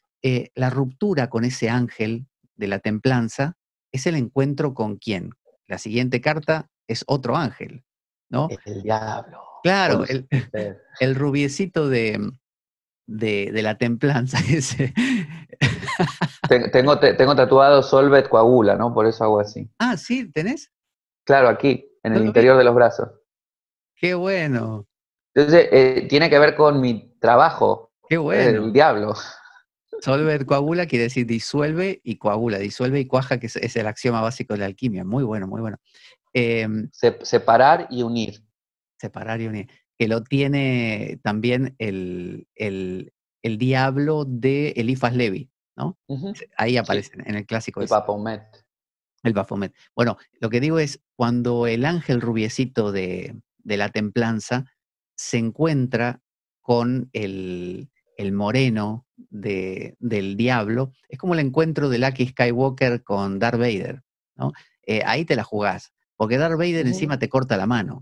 la ruptura con ese ángel de la templanza es el encuentro con quién. La siguiente carta es otro ángel, ¿no? El diablo. Claro, el rubiecito de la templanza. Ese. Tengo tatuado Solvet Coagula, ¿no? Por eso hago así. Ah, ¿sí? ¿Tenés? Claro, aquí, en el interior de los brazos. ¡Qué bueno! Entonces, tiene que ver con mi trabajo. ¡Qué bueno! El diablo. Solver coagula quiere decir disuelve y coagula. Disuelve y cuaja, que es el axioma básico de la alquimia. Muy bueno, muy bueno. Separar y unir. Separar y unir. Que lo tiene también el diablo de Éliphas Lévi, ¿no? Uh-huh. Ahí aparece, sí, en el clásico. El Baphomet. El Baphomet. Bueno, lo que digo es, cuando el ángel rubiecito de la templanza se encuentra con el moreno del diablo, es como el encuentro de Luke Skywalker con Darth Vader, ¿no? Ahí te la jugás, porque Darth Vader encima te corta la mano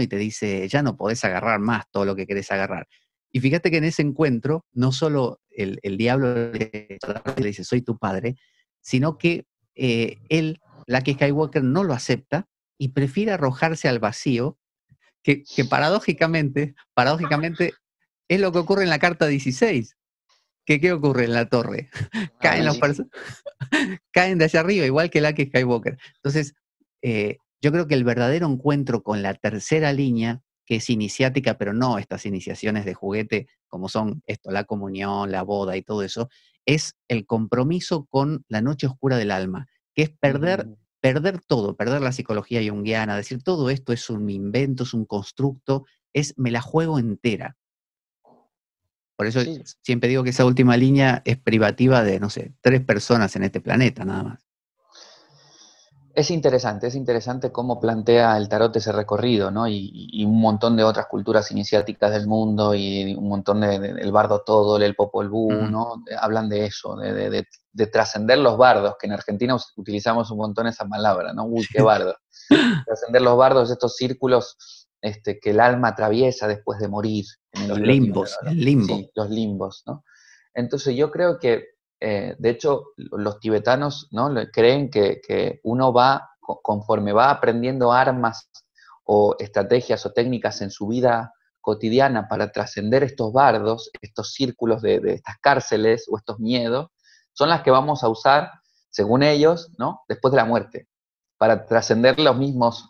y te dice, ya no podés agarrar más todo lo que querés agarrar. Y fíjate que en ese encuentro, no solo el diablo le dice, soy tu padre, sino que Luke Skywalker no lo acepta y prefiere arrojarse al vacío, que paradójicamente es lo que ocurre en la carta 16. ¿Qué ocurre en la torre? Caen los personajes, caen de allá arriba, igual que Luke Skywalker. Entonces, yo creo que el verdadero encuentro con la tercera línea, que es iniciática, pero no estas iniciaciones de juguete, como son esto, la comunión, la boda y todo eso, es el compromiso con la noche oscura del alma, que es perder todo, perder la psicología junguiana, decir todo esto es un invento, es un constructo, me la juego entera. Por eso sí, siempre digo que esa última línea es privativa de, no sé, 3 personas en este planeta, nada más. Es interesante cómo plantea el tarot ese recorrido, ¿no? Y un montón de otras culturas iniciáticas del mundo, y un montón el bardo todo, el Popol Vuh, ¿no? Hablan de eso, de trascender los bardos, que en Argentina utilizamos un montón esa palabra, ¿no? Uy, qué bardo. Trascender los bardos, estos círculos que el alma atraviesa después de morir. En los limbos, el limbo. Sí, los limbos, ¿no? Entonces yo creo que, de hecho, los tibetanos, ¿no?, creen que uno va, conforme va aprendiendo armas o estrategias o técnicas en su vida cotidiana para trascender estos bardos, estos círculos de estas cárceles o estos miedos, son las que vamos a usar, según ellos, ¿no?, después de la muerte, para trascender los mismos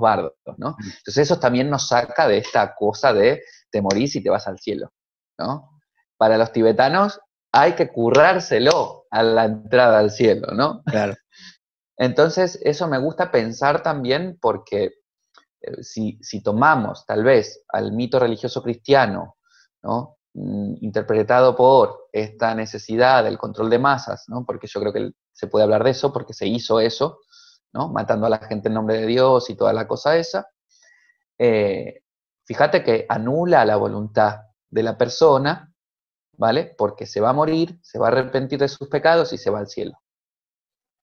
bardos, ¿no? Entonces eso también nos saca de esta cosa de te morís y te vas al cielo, ¿no? Para los tibetanos hay que currárselo a la entrada al cielo, ¿no? Claro. Entonces eso me gusta pensar también porque si tomamos tal vez al mito religioso cristiano, ¿no?, interpretado por esta necesidad del control de masas, ¿no? Porque yo creo que se puede hablar de eso, porque se hizo eso, ¿no?, matando a la gente en nombre de Dios y toda la cosa esa, fíjate que anula la voluntad de la persona, ¿vale? Porque se va a morir, se va a arrepentir de sus pecados y se va al cielo.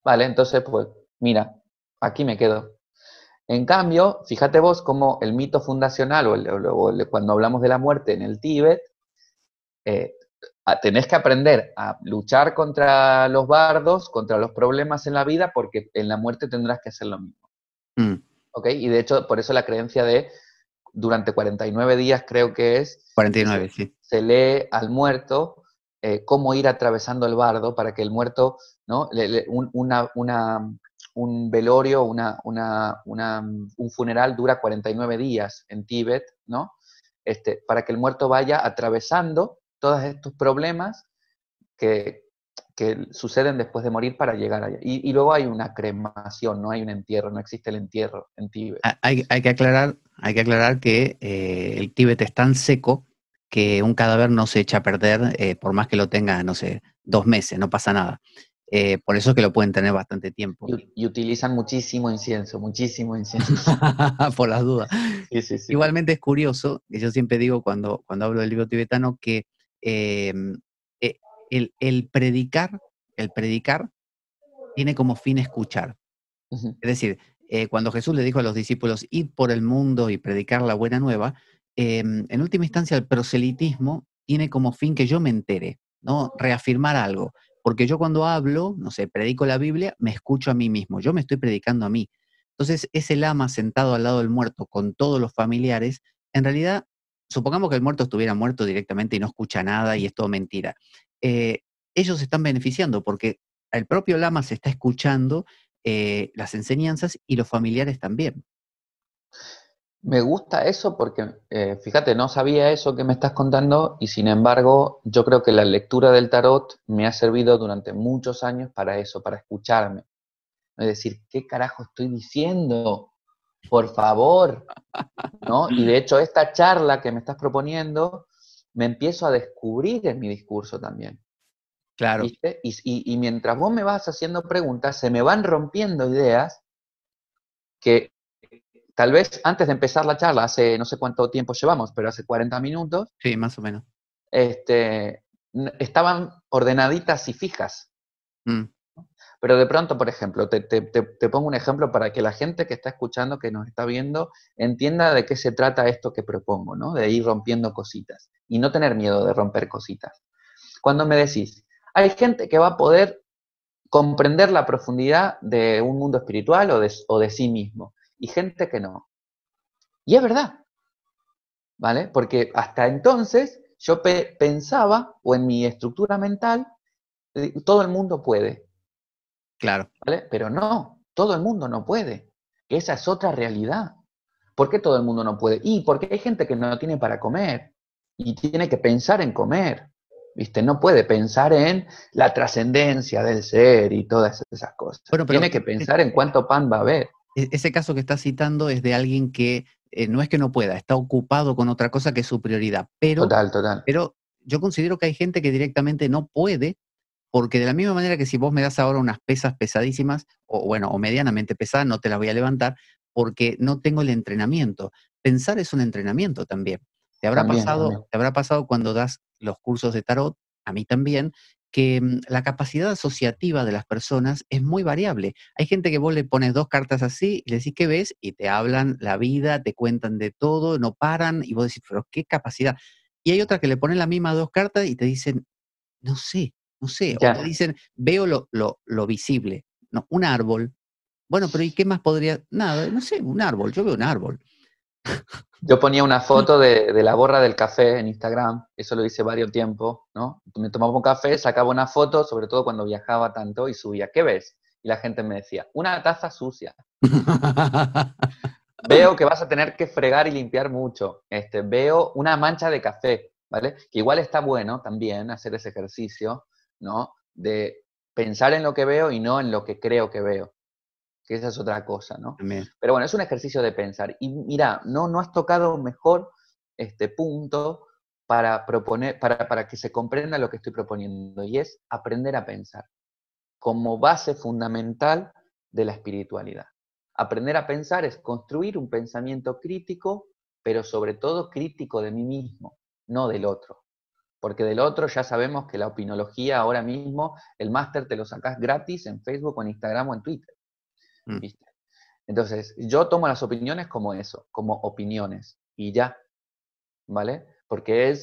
¿Vale? Entonces, pues, mira, aquí me quedo. En cambio, fíjate vos cómo el mito fundacional, o cuando hablamos de la muerte en el Tíbet, tenés que aprender a luchar contra los bardos, contra los problemas en la vida, porque en la muerte tendrás que hacer lo mismo. Mm. ¿Ok? Y de hecho, por eso la creencia de, durante 49 días creo que es, 49, sí, se lee al muerto cómo ir atravesando el bardo para que el muerto, ¿no?, un velorio, un funeral dura 49 días en Tíbet, ¿no? Para que el muerto vaya atravesando todos estos problemas que suceden después de morir para llegar allá. Y luego hay una cremación, no hay un entierro, no existe el entierro en Tíbet. Hay que aclarar que el Tíbet es tan seco que un cadáver no se echa a perder, por más que lo tenga, no sé, 2 meses, no pasa nada. Por eso es que lo pueden tener bastante tiempo. Y utilizan muchísimo incienso. Por las dudas. Sí, sí, sí. Igualmente es curioso, y yo siempre digo cuando hablo del libro tibetano, que el predicar tiene como fin escuchar. Uh-huh. Es decir, cuando Jesús le dijo a los discípulos, id por el mundo y predicar la buena nueva, en última instancia el proselitismo tiene como fin que yo me entere, ¿no? Reafirmar algo. Porque yo cuando hablo, no sé, predico la Biblia, me escucho a mí mismo, yo me estoy predicando a mí. Entonces, ese lama sentado al lado del muerto con todos los familiares, en realidad, supongamos que el muerto estuviera muerto directamente y no escucha nada y es todo mentira. Ellos están beneficiando porque el propio lama se está escuchando las enseñanzas y los familiares también. Me gusta eso porque, fíjate, no sabía eso que me estás contando y sin embargo yo creo que la lectura del tarot me ha servido durante muchos años para eso, para escucharme. Es decir, ¿qué carajo estoy diciendo? Por favor, ¿no? Y de hecho esta charla que me estás proponiendo me empiezo a descubrir en mi discurso también. Claro. ¿Viste? Y mientras vos me vas haciendo preguntas, se me van rompiendo ideas que... Tal vez antes de empezar la charla, hace no sé cuánto tiempo llevamos, pero hace 40 minutos. Sí, más o menos. Estaban ordenaditas y fijas. Mm. Pero de pronto, por ejemplo, te pongo un ejemplo para que la gente que está escuchando, que nos está viendo, entienda de qué se trata esto que propongo, ¿no? De ir rompiendo cositas. Y no tener miedo de romper cositas. Cuando me decís, hay gente que va a poder comprender la profundidad de un mundo espiritual o de sí mismo. Y gente que no. Y es verdad, ¿vale? Porque hasta entonces yo pensaba, o en mi estructura mental, todo el mundo puede. Claro. ¿Vale? Pero no, todo el mundo no puede. Esa es otra realidad. ¿Por qué todo el mundo no puede? Y porque hay gente que no tiene para comer, y tiene que pensar en comer, ¿viste? No puede pensar en la trascendencia del ser y todas esas cosas. Bueno, pero... Tiene que pensar en cuánto pan va a haber. Ese caso que estás citando es de alguien que no es que no pueda, está ocupado con otra cosa que es su prioridad. Pero, total. Pero yo considero que hay gente que directamente no puede, porque de la misma manera que si vos me das ahora unas pesas pesadísimas, o medianamente pesadas, no te las voy a levantar, porque no tengo el entrenamiento. Pensar es un entrenamiento también. Te habrá pasado cuando das los cursos de tarot, a mí también, que la capacidad asociativa de las personas es muy variable. Hay gente que vos le pones 2 cartas así y le decís qué ves y te hablan la vida, te cuentan de todo, no paran y vos decís, pero qué capacidad. Y hay otra que le ponen las mismas 2 cartas y te dicen, no sé. Ya. O te dicen, veo lo visible, no, un árbol. Bueno, pero ¿y qué más podría? Nada, no sé, un árbol, yo veo un árbol. Yo ponía una foto de la borra del café en Instagram, eso lo hice varios tiempos, ¿no? Me tomaba un café, sacaba una foto, sobre todo cuando viajaba tanto, y subía, ¿qué ves? Y la gente me decía, una taza sucia. Veo que vas a tener que fregar y limpiar mucho. Veo una mancha de café, ¿vale? Que igual está bueno también hacer ese ejercicio, ¿no? De pensar en lo que veo y no en lo que creo que veo. Que esa es otra cosa, ¿no? También. Pero bueno, es un ejercicio de pensar. Y mira, no has tocado mejor este punto para proponer, para que se comprenda lo que estoy proponiendo. Y es aprender a pensar como base fundamental de la espiritualidad. Aprender a pensar es construir un pensamiento crítico, pero sobre todo crítico de mí mismo, no del otro. Porque del otro ya sabemos que la opinología ahora mismo, el máster te lo sacás gratis en Facebook, o en Instagram o en Twitter. ¿Viste? Entonces, yo tomo las opiniones como eso, como opiniones, y ya, ¿vale? Porque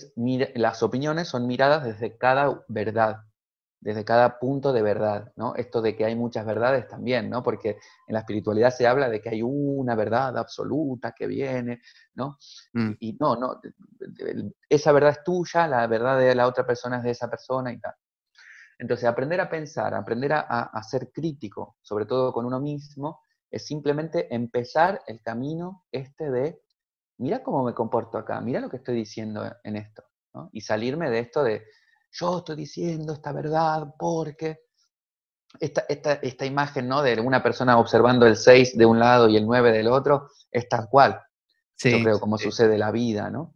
las opiniones son miradas desde cada verdad, desde cada punto de verdad, ¿no? Esto de que hay muchas verdades también, ¿no? Porque en la espiritualidad se habla de que hay una verdad absoluta que viene, ¿no? Y no, esa verdad es tuya, la verdad de la otra persona es de esa persona y tal. Entonces, aprender a pensar, aprender a ser crítico, sobre todo con uno mismo, es simplemente empezar el camino de, mira cómo me comporto acá, mira lo que estoy diciendo en esto, ¿no? Y salirme de esto de, yo estoy diciendo esta verdad porque esta imagen, ¿no? De una persona observando el 6 de un lado y el 9 del otro, es tal cual. Sí, yo creo como sucede la vida, ¿no?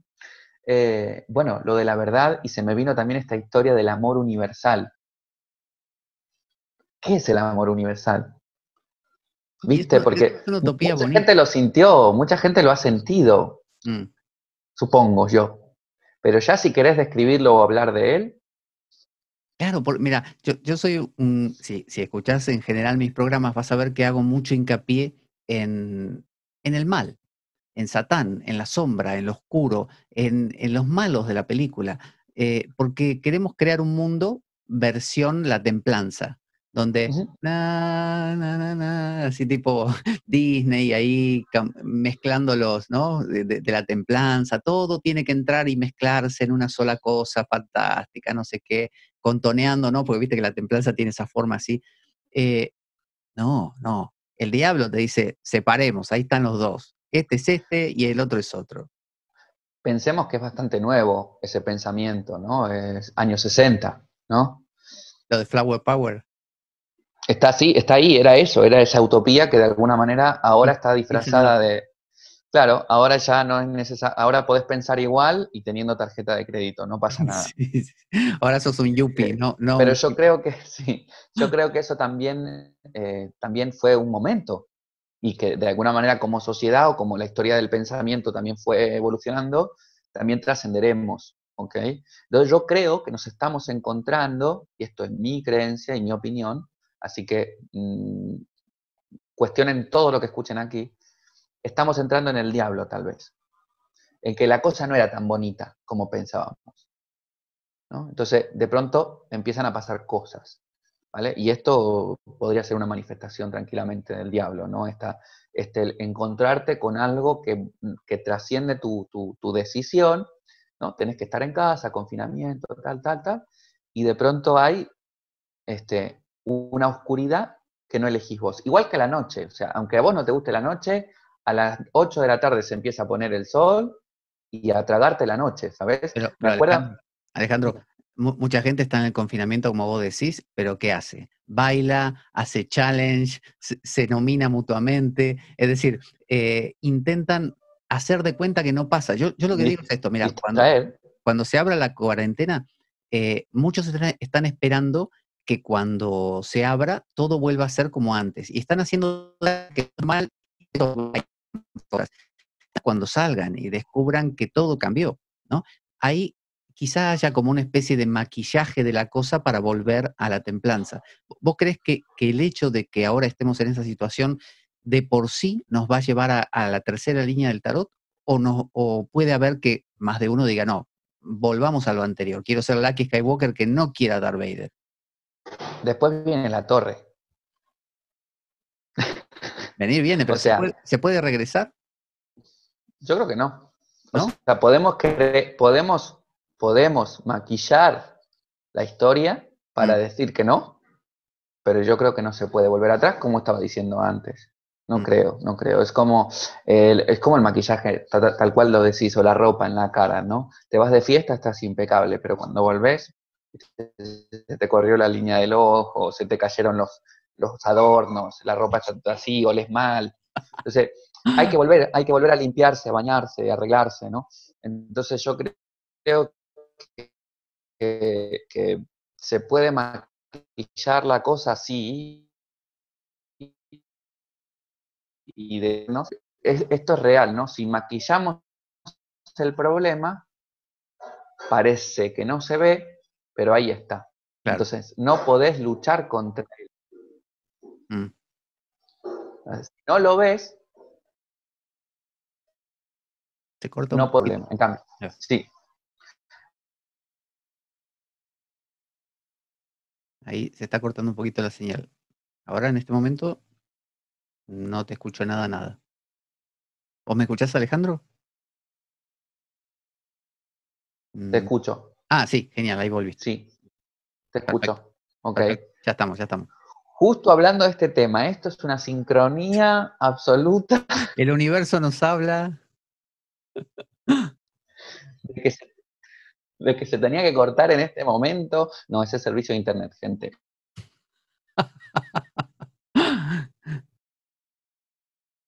Bueno, lo de la verdad, y se me vino también esta historia del amor universal. ¿Qué es el amor universal? ¿Viste? Porque mucha gente lo sintió, mucha gente lo ha sentido, supongo yo. Pero ya si querés describirlo o hablar de él... Claro, mira, yo soy un... Si escuchás en general mis programas vas a ver que hago mucho hincapié en el mal, en Satán, en la sombra, en lo oscuro, en los malos de la película, porque queremos crear un mundo versión La Templanza, donde así tipo Disney ahí mezclándolos, ¿no? De la templanza, todo tiene que entrar y mezclarse en una sola cosa fantástica, no sé qué, contoneando, ¿no? Porque viste que la templanza tiene esa forma así. No, el diablo te dice, separemos, ahí están los dos, este es este y el otro es otro. Pensemos que es bastante nuevo ese pensamiento, ¿no? Es años 60, ¿no? Lo de Flower Power. Está ahí, era eso, era esa utopía que de alguna manera ahora está disfrazada de... Claro, ahora ya no es necesario, ahora podés pensar igual y teniendo tarjeta de crédito, no pasa nada. Sí, sí. Ahora sos un yuppie, no. Pero yo creo que sí, yo creo que eso también fue un momento y que de alguna manera como sociedad o como la historia del pensamiento también fue evolucionando, también trascenderemos. ¿Ok? Entonces yo creo que nos estamos encontrando, y esto es mi creencia y mi opinión, así que cuestionen todo lo que escuchen aquí, estamos entrando en el diablo tal vez, en que la cosa no era tan bonita como pensábamos, ¿no? Entonces de pronto empiezan a pasar cosas, ¿vale? Y esto podría ser una manifestación tranquilamente del diablo, ¿no? El encontrarte con algo que trasciende tu decisión, ¿no? Tenés que estar en casa, confinamiento, tal, y de pronto hay... una oscuridad que no elegís vos. Igual que la noche, o sea, aunque a vos no te guste la noche, a las 8 de la tarde se empieza a poner el sol y a tragarte la noche, ¿sabés? ¿Me acuerdan? Alejandro, mucha gente está en el confinamiento, como vos decís, pero ¿qué hace? Baila, hace challenge, se nomina mutuamente, es decir, intentan hacer de cuenta que no pasa. Yo lo que digo es esto, mirá, cuando se abra la cuarentena, muchos están esperando que cuando se abra, todo vuelva a ser como antes. Y están haciendo que normal, cuando salgan y descubran que todo cambió, ¿no? Ahí quizá haya como una especie de maquillaje de la cosa para volver a la templanza. ¿Vos crees que el hecho de que ahora estemos en esa situación de por sí nos va a llevar a la tercera línea del tarot? ¿O puede haber que más de uno diga, no, volvamos a lo anterior, quiero ser Luke Skywalker que no quiera Darth Vader? Después viene la torre. Venir viene, pero o sea, ¿se puede regresar? Yo creo que no. ¿No? O sea, podemos maquillar la historia para decir que no, pero yo creo que no se puede volver atrás, como estaba diciendo antes. No creo, no creo. Es como el maquillaje, tal cual lo decís, o la ropa en la cara, ¿no? Te vas de fiesta, estás impecable, pero cuando volvés, se te corrió la línea del ojo, se te cayeron los adornos, la ropa está así, olés mal. Entonces, hay que volver a limpiarse, a bañarse, a arreglarse, ¿no? Entonces yo creo que se puede maquillar la cosa así, y de, ¿no? Esto es real, ¿no? Si maquillamos el problema, parece que no se ve, pero ahí está. Claro. Entonces, no podés luchar contra él. Si no lo ves, te corto no podemos. En cambio, sí. Ahí se está cortando un poquito la señal. Ahora, en este momento... no te escucho nada, nada. ¿Vos me escuchás, Alejandro? Te escucho. Ah, sí, genial, ahí volviste. Sí, te escucho. Perfecto. Ok. Perfecto. Ya estamos, ya estamos. Justo hablando de este tema, esto es una sincronía absoluta. El universo nos habla. de que se tenía que cortar en este momento. No, ese servicio de internet, gente.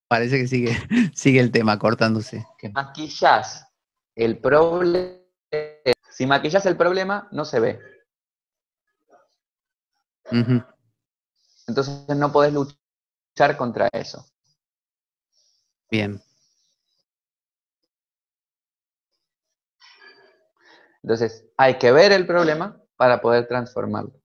Parece que sigue el tema cortándose. Que maquillás el problema. Si maquillás el problema, no se ve. Uh-huh. Entonces no podés luchar contra eso. Bien. Entonces hay que ver el problema para poder transformarlo.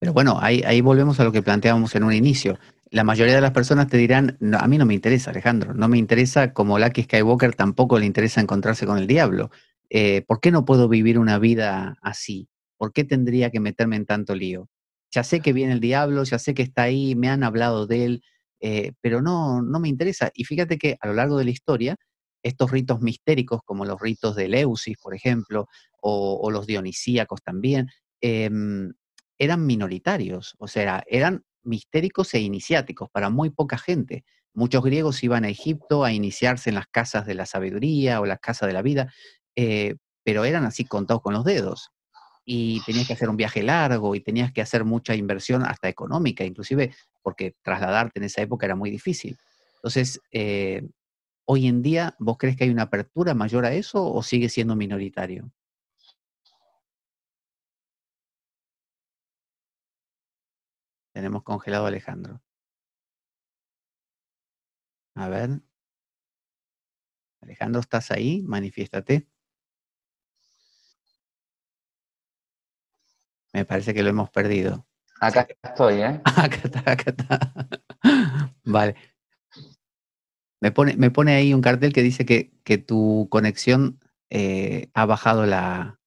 Pero bueno, ahí volvemos a lo que planteábamos en un inicio. La mayoría de las personas te dirán, no, a mí no me interesa, Alejandro, no me interesa, como Luke Skywalker tampoco le interesa encontrarse con el diablo. ¿Por qué no puedo vivir una vida así? ¿Por qué tendría que meterme en tanto lío? Ya sé que viene el diablo, ya sé que está ahí, me han hablado de él, pero no me interesa. Y fíjate que a lo largo de la historia, estos ritos mistéricos, como los ritos de Eleusis, por ejemplo, o los dionisíacos también, eran minoritarios, o sea, eran mistéricos e iniciáticos para muy poca gente. Muchos griegos iban a Egipto a iniciarse en las casas de la sabiduría o las casas de la vida, pero eran así contados con los dedos. Y tenías que hacer un viaje largo y tenías que hacer mucha inversión hasta económica, inclusive, porque trasladarte en esa época era muy difícil. Entonces, hoy en día, ¿vos crees que hay una apertura mayor a eso o sigue siendo minoritario? Tenemos congelado a Alejandro. A ver. Alejandro, ¿estás ahí? Manifiéstate. Me parece que lo hemos perdido. Acá estoy, ¿eh? Acá está, acá está. Vale. Me pone ahí un cartel que dice que tu conexión ha bajado la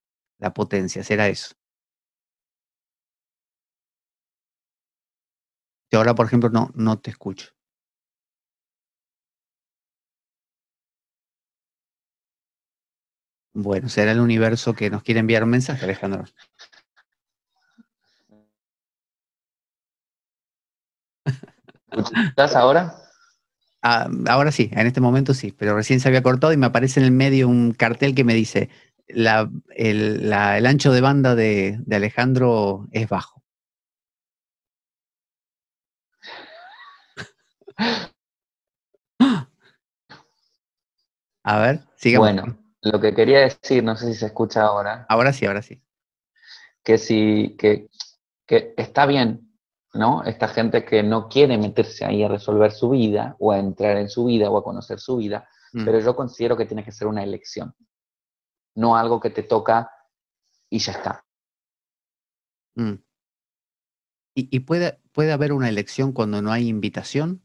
potencia. ¿Será eso? Yo ahora, por ejemplo, no te escucho. Bueno, será el universo que nos quiere enviar un mensaje, Alejandro. ¿Estás ahora? Ahora sí, en este momento sí, pero recién se había cortado y me aparece en el medio un cartel que me dice el ancho de banda de Alejandro es bajo. A ver, sigamos. Bueno, lo que quería decir, no sé si se escucha ahora. Ahora sí. Que está bien, ¿no? Esta gente que no quiere meterse ahí a resolver su vida, o a entrar en su vida, o a conocer su vida, pero yo considero que tiene que ser una elección. No algo que te toca y ya está. ¿Y puede haber una elección cuando no hay invitación?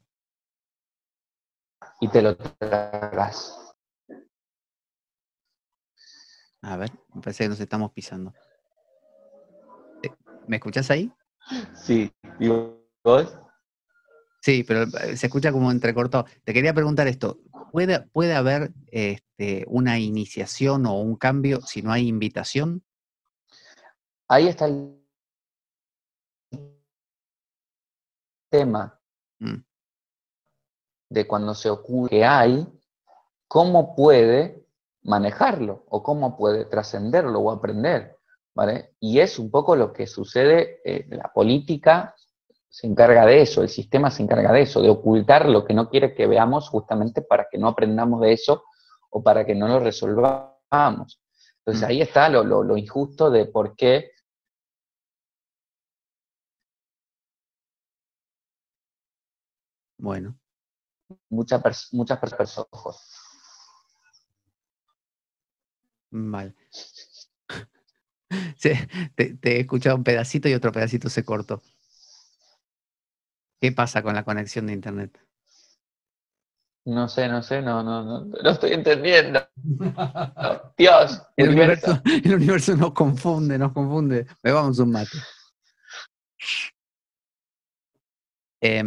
Y te lo tragas. A ver, me parece que nos estamos pisando. ¿Me escuchás ahí? Sí. ¿Y vos? Sí, pero se escucha como entrecortado. Te quería preguntar esto. ¿Puede haber una iniciación o un cambio si no hay invitación? Ahí está el tema de cuando se ocurre que hay, cómo puede manejarlo o cómo puede trascenderlo o aprender, ¿vale? Y es un poco lo que sucede, la política se encarga de eso, el sistema se encarga de eso, de ocultar lo que no quiere que veamos justamente para que no aprendamos de eso o para que no lo resolvamos. Entonces ahí está lo injusto de por qué muchas personas. Vale. Sí, te he escuchado un pedacito y otro pedacito se cortó. ¿Qué pasa con la conexión de internet? No sé, no estoy entendiendo. Dios, el universo nos confunde. Bebamos un mate. Te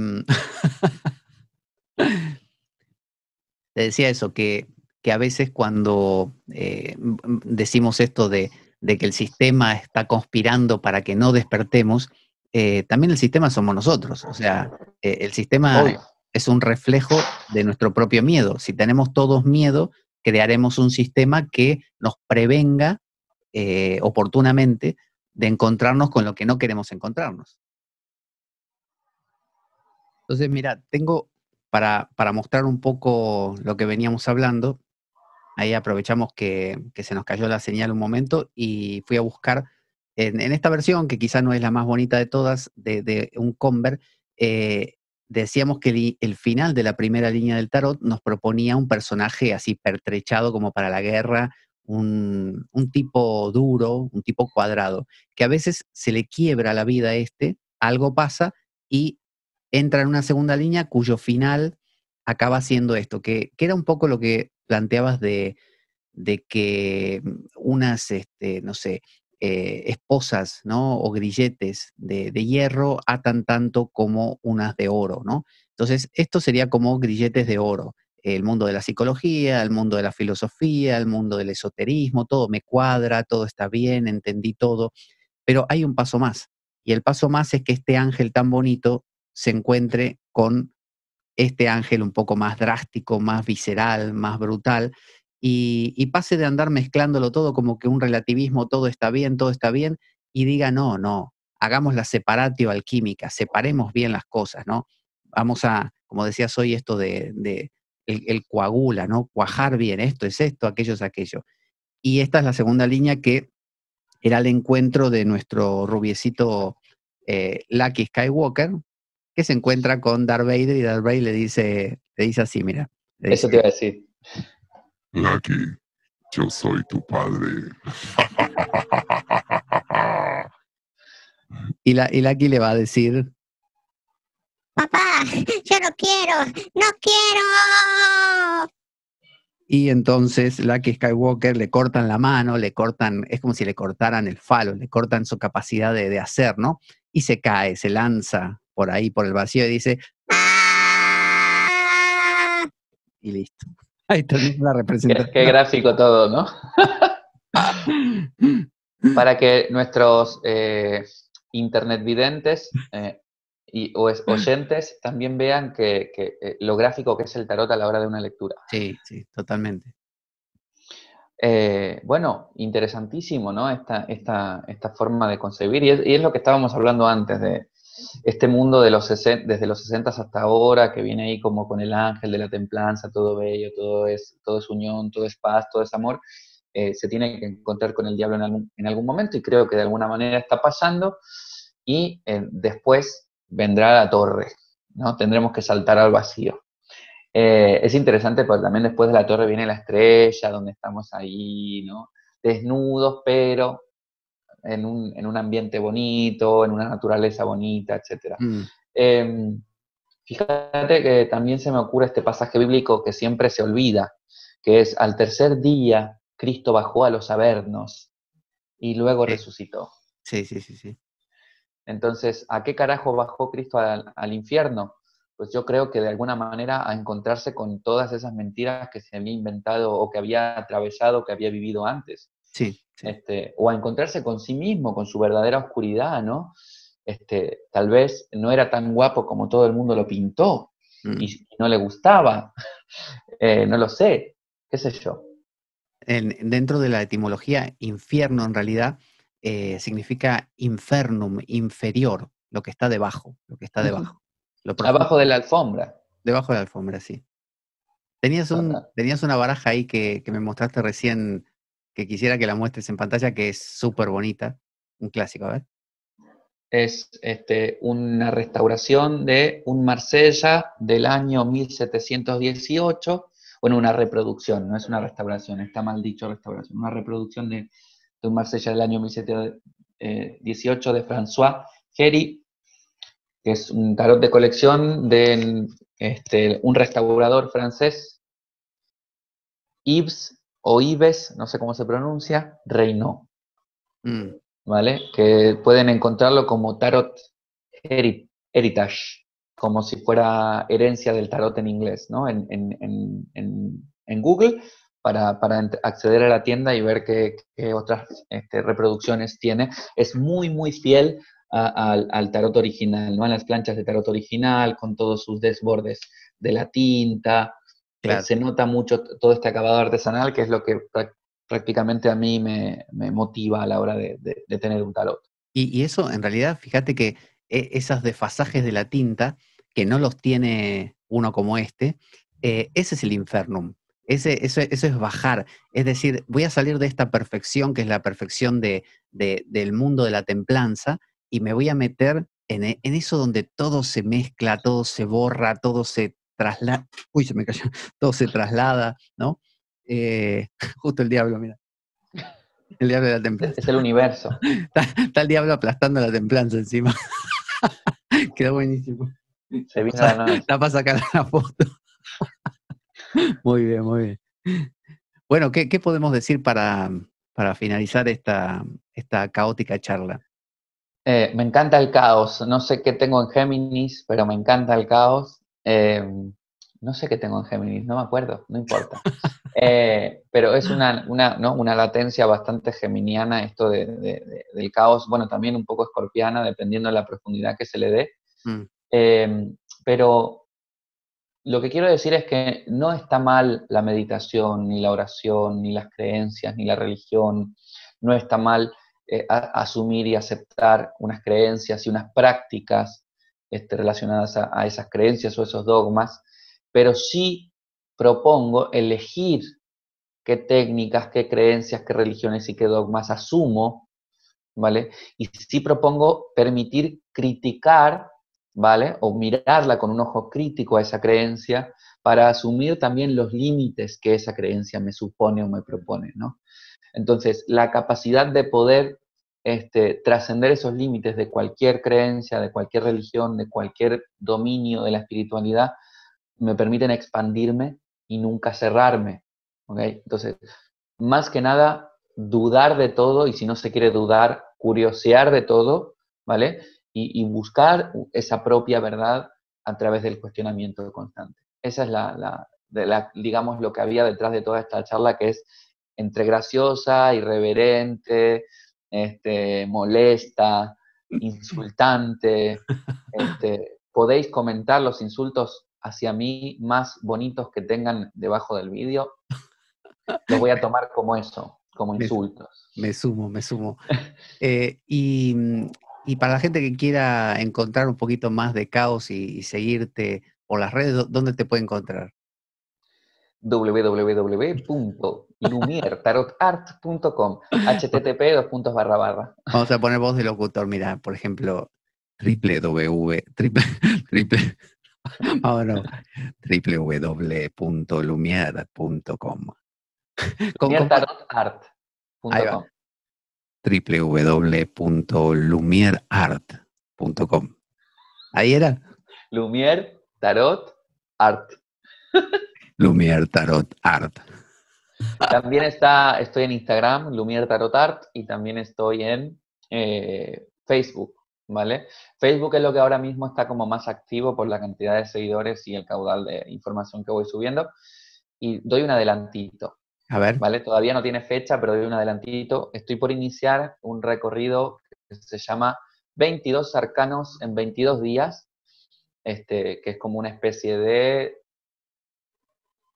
decía eso, que a veces cuando decimos esto de que el sistema está conspirando para que no despertemos, también el sistema somos nosotros. O sea, el sistema es un reflejo de nuestro propio miedo. Si tenemos todos miedo, crearemos un sistema que nos prevenga oportunamente de encontrarnos con lo que no queremos encontrarnos. Entonces, mira, tengo para mostrar un poco lo que veníamos hablando, ahí aprovechamos que se nos cayó la señal un momento y fui a buscar en esta versión, que quizá no es la más bonita de todas, de un Convert, decíamos que el final de la primera línea del tarot nos proponía un personaje así pertrechado como para la guerra, un tipo duro, un tipo cuadrado, que a veces se le quiebra la vida a este, algo pasa y entra en una segunda línea cuyo final acaba siendo esto, que era un poco lo que planteabas de que unas, no sé, esposas, ¿no? O grilletes de hierro atan tanto como unas de oro, ¿no? Entonces, esto sería como grilletes de oro. El mundo de la psicología, el mundo de la filosofía, el mundo del esoterismo, todo me cuadra, todo está bien, entendí todo. Pero hay un paso más. Y el paso más es que este ángel tan bonito se encuentre con este ángel un poco más drástico, más visceral, más brutal, y pase de andar mezclándolo todo como que un relativismo, todo está bien, y diga, no, hagamos la separatio alquímica, separemos bien las cosas, ¿no? Vamos a, como decías hoy, esto de el coagula, ¿no? Cuajar bien, esto es esto, aquello es aquello. Y esta es la segunda línea que era el encuentro de nuestro rubiecito Luke Skywalker, que se encuentra con Darth Vader y Darth Vader le dice así, mira. Eso te iba a decir. Lucky, yo soy tu padre. Y Lucky le va a decir, papá, yo no quiero. Y entonces Luke Skywalker le cortan la mano, es como si le cortaran el falo, le cortan su capacidad de hacer, ¿no? Y se cae, se lanza por ahí, por el vacío, y dice ¡ah! Y listo. Ahí tenemos la representación. Qué gráfico todo, ¿no? Para que nuestros internetvidentes o oyentes también vean que lo gráfico que es el tarot a la hora de una lectura. Sí, totalmente. Bueno, interesantísimo, ¿no? Esta forma de concebir, y es lo que estábamos hablando antes de este mundo de desde los 60 hasta ahora, que viene ahí como con el ángel de la templanza, todo bello, todo es unión, todo es paz, todo es amor, se tiene que encontrar con el diablo en algún momento, y creo que de alguna manera está pasando, y después vendrá la torre, ¿no? Tendremos que saltar al vacío. Es interesante porque también después de la torre viene la estrella, donde estamos ahí, ¿no? Desnudos, pero en un ambiente bonito, en una naturaleza bonita, etc. Fíjate que también se me ocurre este pasaje bíblico que siempre se olvida, que es, al tercer día Cristo bajó a los avernos y luego resucitó. Sí. Entonces, ¿a qué carajo bajó Cristo al infierno? Pues yo creo que de alguna manera a encontrarse con todas esas mentiras que se había inventado o que había atravesado, que había vivido antes. Sí. O a encontrarse con sí mismo, con su verdadera oscuridad, ¿no? tal vez no era tan guapo como todo el mundo lo pintó, y no le gustaba, no lo sé, qué sé yo. Dentro de la etimología, infierno en realidad significa infernum, inferior, lo que está debajo, lo que está debajo. Abajo de la alfombra. Debajo de la alfombra, sí. Tenías una baraja ahí que me mostraste recién, que quisiera que la muestres en pantalla, que es súper bonita, un clásico, a ver. Es una restauración de un Marsella del año 1718, bueno, una reproducción, no es una restauración, está mal dicho restauración, una reproducción de un Marsella del año 1718 de François Gerri, que es un tarot de colección de un restaurador francés, Yves, o Yves, no sé cómo se pronuncia, Reino. ¿Vale? Que pueden encontrarlo como Tarot Heritage, como si fuera herencia del tarot en inglés, ¿no? En Google, para acceder a la tienda y ver qué otras reproducciones tiene. Es muy, muy fiel al tarot original, ¿no? A las planchas de tarot original, con todos sus desbordes de la tinta. Claro. Se nota mucho todo este acabado artesanal, que es lo que prácticamente a mí me motiva a la hora de tener un tarot. Y eso, en realidad, fíjate que esos desfasajes de la tinta, que no los tiene uno como ese es el infernum, eso es bajar. Es decir, voy a salir de esta perfección, que es la perfección del mundo de la templanza, y me voy a meter en eso donde todo se mezcla, todo se borra, todo se traslada. Uy, se me cayó. Todo se traslada, ¿no? Justo el diablo, mira. El diablo de la templanza. Es el universo. Está el diablo aplastando la templanza encima. Quedó buenísimo. Se vino la noche. Está para sacar la foto. Muy bien, muy bien. Bueno, ¿qué podemos decir para finalizar esta caótica charla? Me encanta el caos. No sé qué tengo en Géminis, pero me encanta el caos. No sé qué tengo en Géminis, no me acuerdo, no importa. Pero es una latencia bastante geminiana esto del caos, bueno, también un poco escorpiana, dependiendo de la profundidad que se le dé. Pero lo que quiero decir es que no está mal la meditación, ni la oración, ni las creencias, ni la religión. No está mal asumir y aceptar unas creencias y unas prácticas relacionadas a esas creencias o esos dogmas, pero sí propongo elegir qué técnicas, qué creencias, qué religiones y qué dogmas asumo, ¿vale? Y sí propongo permitir criticar, ¿vale? O mirarla con un ojo crítico a esa creencia para asumir también los límites que esa creencia me supone o me propone, ¿no? Entonces, la capacidad de poder trascender esos límites de cualquier creencia, de cualquier religión, de cualquier dominio de la espiritualidad, me permiten expandirme y nunca cerrarme, ¿ok? Entonces, más que nada, dudar de todo, y si no se quiere dudar, curiosear de todo, ¿vale? Y buscar esa propia verdad a través del cuestionamiento constante. Esa es digamos, lo que había detrás de toda esta charla, que es entre graciosa, irreverente, molesta, insultante. Podéis comentar los insultos hacia mí más bonitos que tengan debajo del vídeo. Los voy a tomar como eso, como insultos. Me sumo. Y para la gente que quiera encontrar un poquito más de caos y seguirte por las redes, ¿dónde te puede encontrar? www.lumiertarotart.com http://. Vamos a poner voz de locutor, mira, por ejemplo, www.lumiertarotart.com www.lumierart.com. Ahí era. Lumière Tarot Art. Lumière Tarot Art. También estoy en Instagram, Lumière Tarot Art, y también estoy en Facebook, ¿vale? Facebook es lo que ahora mismo está como más activo por la cantidad de seguidores y el caudal de información que voy subiendo. Y doy un adelantito. A ver. ¿Vale? Todavía no tiene fecha, pero doy un adelantito. Estoy por iniciar un recorrido que se llama 22 arcanos en 22 días, que es como una especie de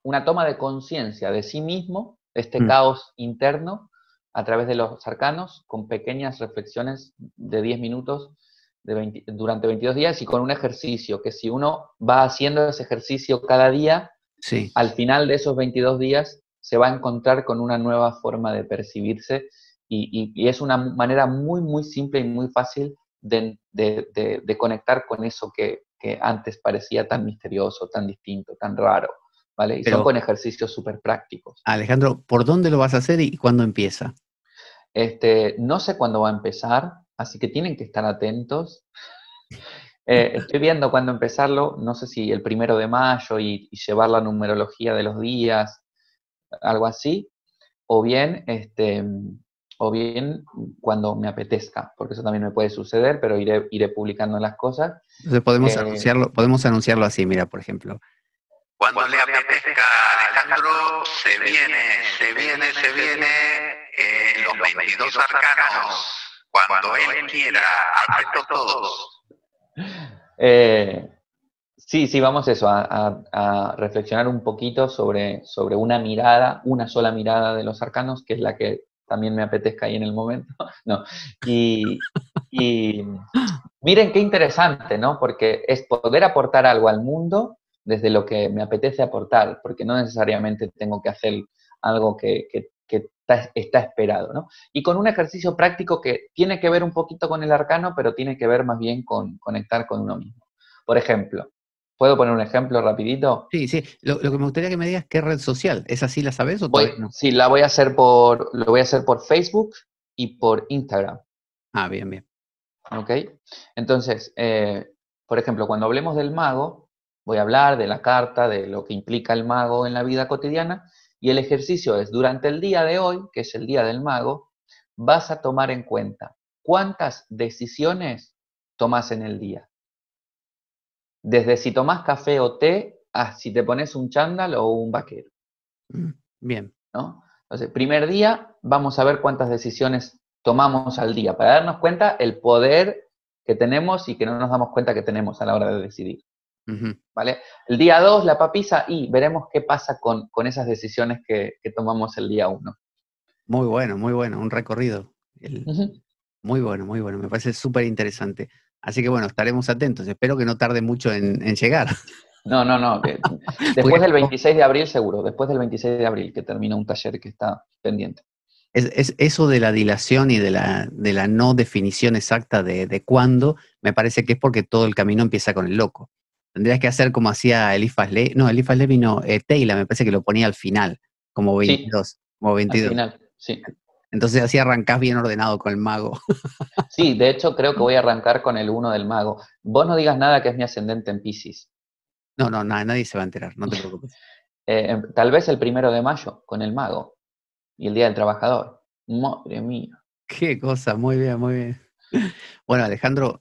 una toma de conciencia de sí mismo, caos interno, a través de los arcanos, con pequeñas reflexiones de 10 minutos durante 22 días y con un ejercicio, que si uno va haciendo ese ejercicio cada día, sí, al final de esos 22 días se va a encontrar con una nueva forma de percibirse y es una manera muy, muy simple y muy fácil de conectar con eso que antes parecía tan misterioso, tan distinto, tan raro, ¿vale? Y pero, son con ejercicios súper prácticos. Alejandro, ¿por dónde lo vas a hacer y cuándo empieza? No sé cuándo va a empezar, así que tienen que estar atentos. Estoy viendo cuándo empezarlo, no sé si el 1 de mayo y llevar la numerología de los días, algo así, o bien cuando me apetezca, porque eso también me puede suceder, pero iré publicando las cosas. Entonces podemos anunciarlo así, mira, por ejemplo. Cuando le apetezca a Alejandro, se viene los 22 arcanos, cuando él quiera, acepto todos. Sí, vamos eso, a reflexionar un poquito sobre una sola mirada de los arcanos, que es la que también me apetezca ahí en el momento. No. Y miren qué interesante, ¿no? Porque es poder aportar algo al mundo desde lo que me apetece aportar, porque no necesariamente tengo que hacer algo que está esperado, ¿no? Y con un ejercicio práctico que tiene que ver un poquito con el arcano, pero tiene que ver más bien con conectar con uno mismo. Por ejemplo, ¿puedo poner un ejemplo rapidito? Sí. Lo que me gustaría que me digas, ¿qué red social? ¿Esa sí la sabes o todavía no? Sí, lo voy a hacer por Facebook y por Instagram. Ah, bien. Ok. Entonces, por ejemplo, cuando hablemos del mago, voy a hablar de la carta, de lo que implica el mago en la vida cotidiana, y el ejercicio es, durante el día de hoy, que es el Día del Mago, vas a tomar en cuenta cuántas decisiones tomas en el día. Desde si tomás café o té, a si te pones un chándal o un vaquero. Bien. ¿No? Entonces, primer día, vamos a ver cuántas decisiones tomamos al día, para darnos cuenta el poder que tenemos y que no nos damos cuenta que tenemos a la hora de decidir. ¿Vale? El día 2, la papisa, y veremos qué pasa con esas decisiones que tomamos el día 1. Muy bueno, un recorrido. Muy bueno, me parece súper interesante. Así que bueno, estaremos atentos, espero que no tarde mucho en llegar. No, después del 26 de abril seguro, que termina un taller que está pendiente. Es eso de la dilación y de la no definición exacta de cuándo, me parece que es porque todo el camino empieza con el loco. Tendrías que hacer como hacía Éliphas Lévi, Teila, me parece que lo ponía al final, como 22. Sí, como 22. Al final, sí. Entonces así arrancás bien ordenado con el mago. Sí, de hecho creo que voy a arrancar con el 1 del mago. Vos no digas nada, que es mi ascendente en Piscis. No, nadie se va a enterar, no te preocupes. Tal vez el 1 de mayo, con el mago. Y el Día del Trabajador. Madre mía. Qué cosa, muy bien. Bueno, Alejandro,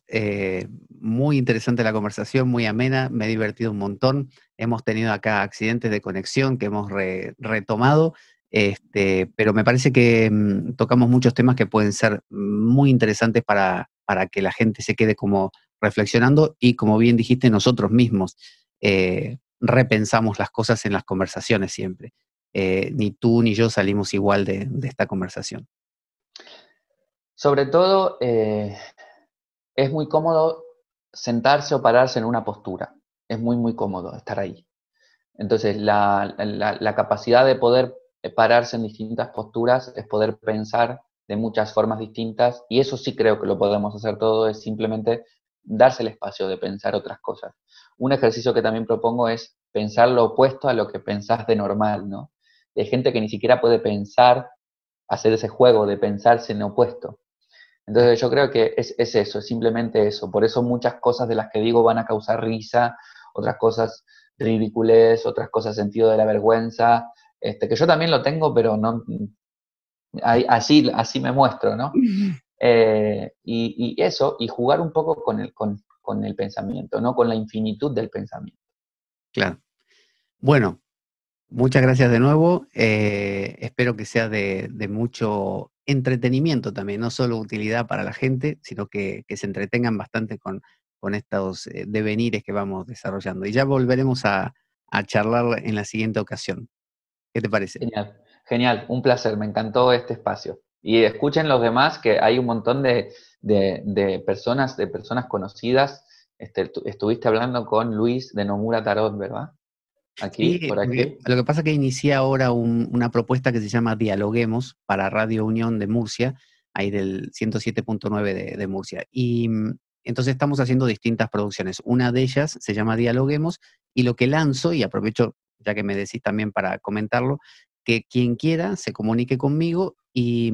muy interesante la conversación, muy amena, me he divertido un montón, hemos tenido acá accidentes de conexión que hemos retomado, pero me parece que tocamos muchos temas que pueden ser muy interesantes para que la gente se quede como reflexionando y, como bien dijiste, nosotros mismos repensamos las cosas en las conversaciones siempre. Ni tú ni yo salimos igual de esta conversación. Sobre todo, es muy cómodo sentarse o pararse en una postura. Es muy, muy cómodo estar ahí. Entonces, la capacidad de poder pararse en distintas posturas es poder pensar de muchas formas distintas, y eso sí creo que lo podemos hacer todo, es simplemente darse el espacio de pensar otras cosas. Un ejercicio que también propongo es pensar lo opuesto a lo que pensás de normal, ¿no? Hay gente que ni siquiera puede pensar, hacer ese juego de pensarse en opuesto. Entonces yo creo que es eso, es simplemente eso. Por eso muchas cosas de las que digo van a causar risa, otras cosas ridículas, otras cosas sentido de la vergüenza, que yo también lo tengo, pero no así me muestro, ¿no? Y eso, y jugar un poco con el pensamiento, ¿no? Con la infinitud del pensamiento. Claro. Bueno, muchas gracias de nuevo, espero que sea de mucho entretenimiento también, no solo utilidad para la gente, sino que se entretengan bastante con estos devenires que vamos desarrollando. Y ya volveremos a charlar en la siguiente ocasión. ¿Qué te parece? Genial, genial, un placer, me encantó este espacio. Y escuchen los demás, que hay un montón de personas conocidas. Estuviste hablando con Luis de Nomura Tarot, ¿verdad? Aquí, sí, por aquí. Lo que pasa es que inicié ahora una propuesta que se llama Dialoguemos para Radio Unión de Murcia, ahí del 107.9 de Murcia. Y entonces estamos haciendo distintas producciones. Una de ellas se llama Dialoguemos, y lo que lanzo, y aprovecho ya que me decís también para comentarlo, que quien quiera se comunique conmigo y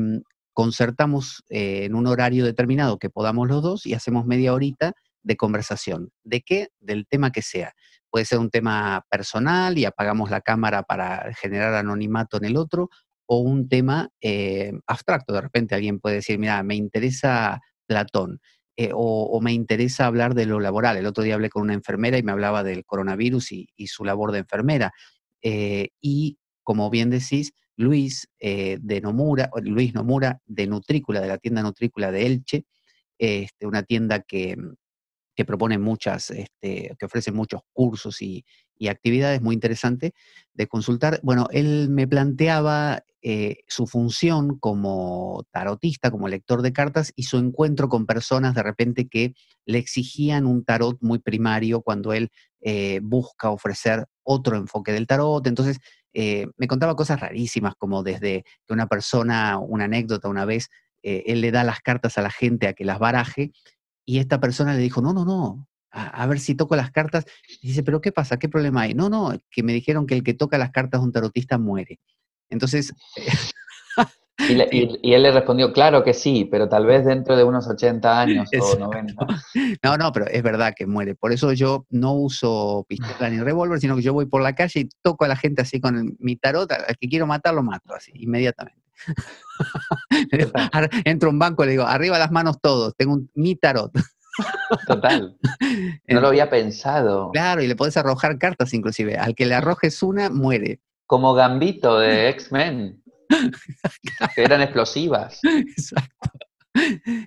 concertamos en un horario determinado que podamos los dos y hacemos media horita de conversación. ¿De qué? Del tema que sea. Puede ser un tema personal y apagamos la cámara para generar anonimato en el otro, o un tema abstracto. De repente alguien puede decir, mira, me interesa Platón, o me interesa hablar de lo laboral. El otro día hablé con una enfermera y me hablaba del coronavirus y su labor de enfermera. Y como bien decís, Luis de Nomura, Luis Nomura de Nutrícula, de la tienda Nutrícula de Elche, una tienda que propone muchas, que ofrece muchos cursos y actividades muy interesantes de consultar. Bueno, él me planteaba su función como tarotista, como lector de cartas, y su encuentro con personas de repente que le exigían un tarot muy primario cuando él busca ofrecer otro enfoque del tarot. Entonces, me contaba cosas rarísimas, como desde que una persona, una anécdota una vez, él le da las cartas a la gente a que las baraje, y esta persona le dijo, no, no, no, a ver si toco las cartas. Y dice, pero ¿qué pasa? ¿Qué problema hay? No, no, que me dijeron que el que toca las cartas de un tarotista muere. Entonces... Y él le respondió, claro que sí, pero tal vez dentro de unos 80 años o 90. No, no, pero es verdad que muere. Por eso yo no uso pistola ni revólver, sino que yo voy por la calle y toco a la gente así con mi tarot. Al que quiero matar, lo mato así, inmediatamente. Total. Entro a un banco y le digo, arriba las manos todos, tengo mi tarot. Total. No lo había pensado. Claro, y le podés arrojar cartas inclusive. Al que le arrojes una, muere. Como Gambito de X-Men. Que eran explosivas. Exacto.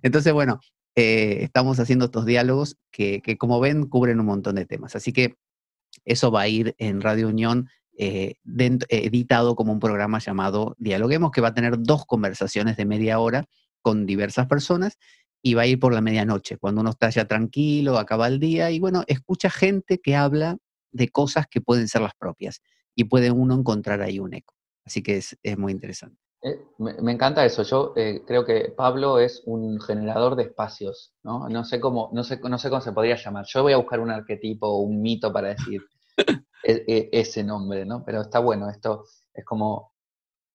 Entonces, bueno, estamos haciendo estos diálogos que, como ven, cubren un montón de temas. Así que eso va a ir en Radio Unión, editado como un programa llamado Dialoguemos, que va a tener 2 conversaciones de media hora con diversas personas, y va a ir por la medianoche, cuando uno está ya tranquilo, acaba el día, y bueno, escucha gente que habla de cosas que pueden ser las propias, y puede uno encontrar ahí un eco. Así que es muy interesante. Me encanta eso. Yo creo que Pablo es un generador de espacios, ¿no? No sé cómo se podría llamar. Yo voy a buscar un arquetipo o un mito para decir ese nombre, ¿no? Pero está bueno, esto es como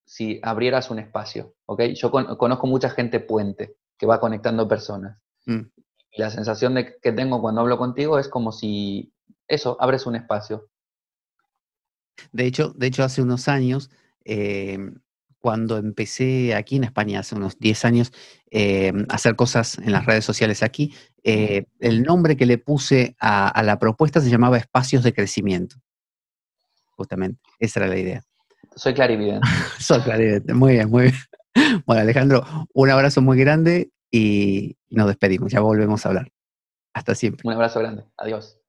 si abrieras un espacio, ¿ok? Yo conozco mucha gente puente que va conectando personas. Y la sensación que tengo cuando hablo contigo es como si, eso, abres un espacio. De hecho hace unos años... cuando empecé aquí en España, hace unos 10 años, a hacer cosas en las redes sociales aquí, el nombre que le puse a la propuesta se llamaba Espacios de Crecimiento. Justamente, esa era la idea. Soy clarividente. Soy clarividente, muy bien, muy bien. Bueno, Alejandro, un abrazo muy grande y nos despedimos, ya volvemos a hablar. Hasta siempre. Un abrazo grande, adiós.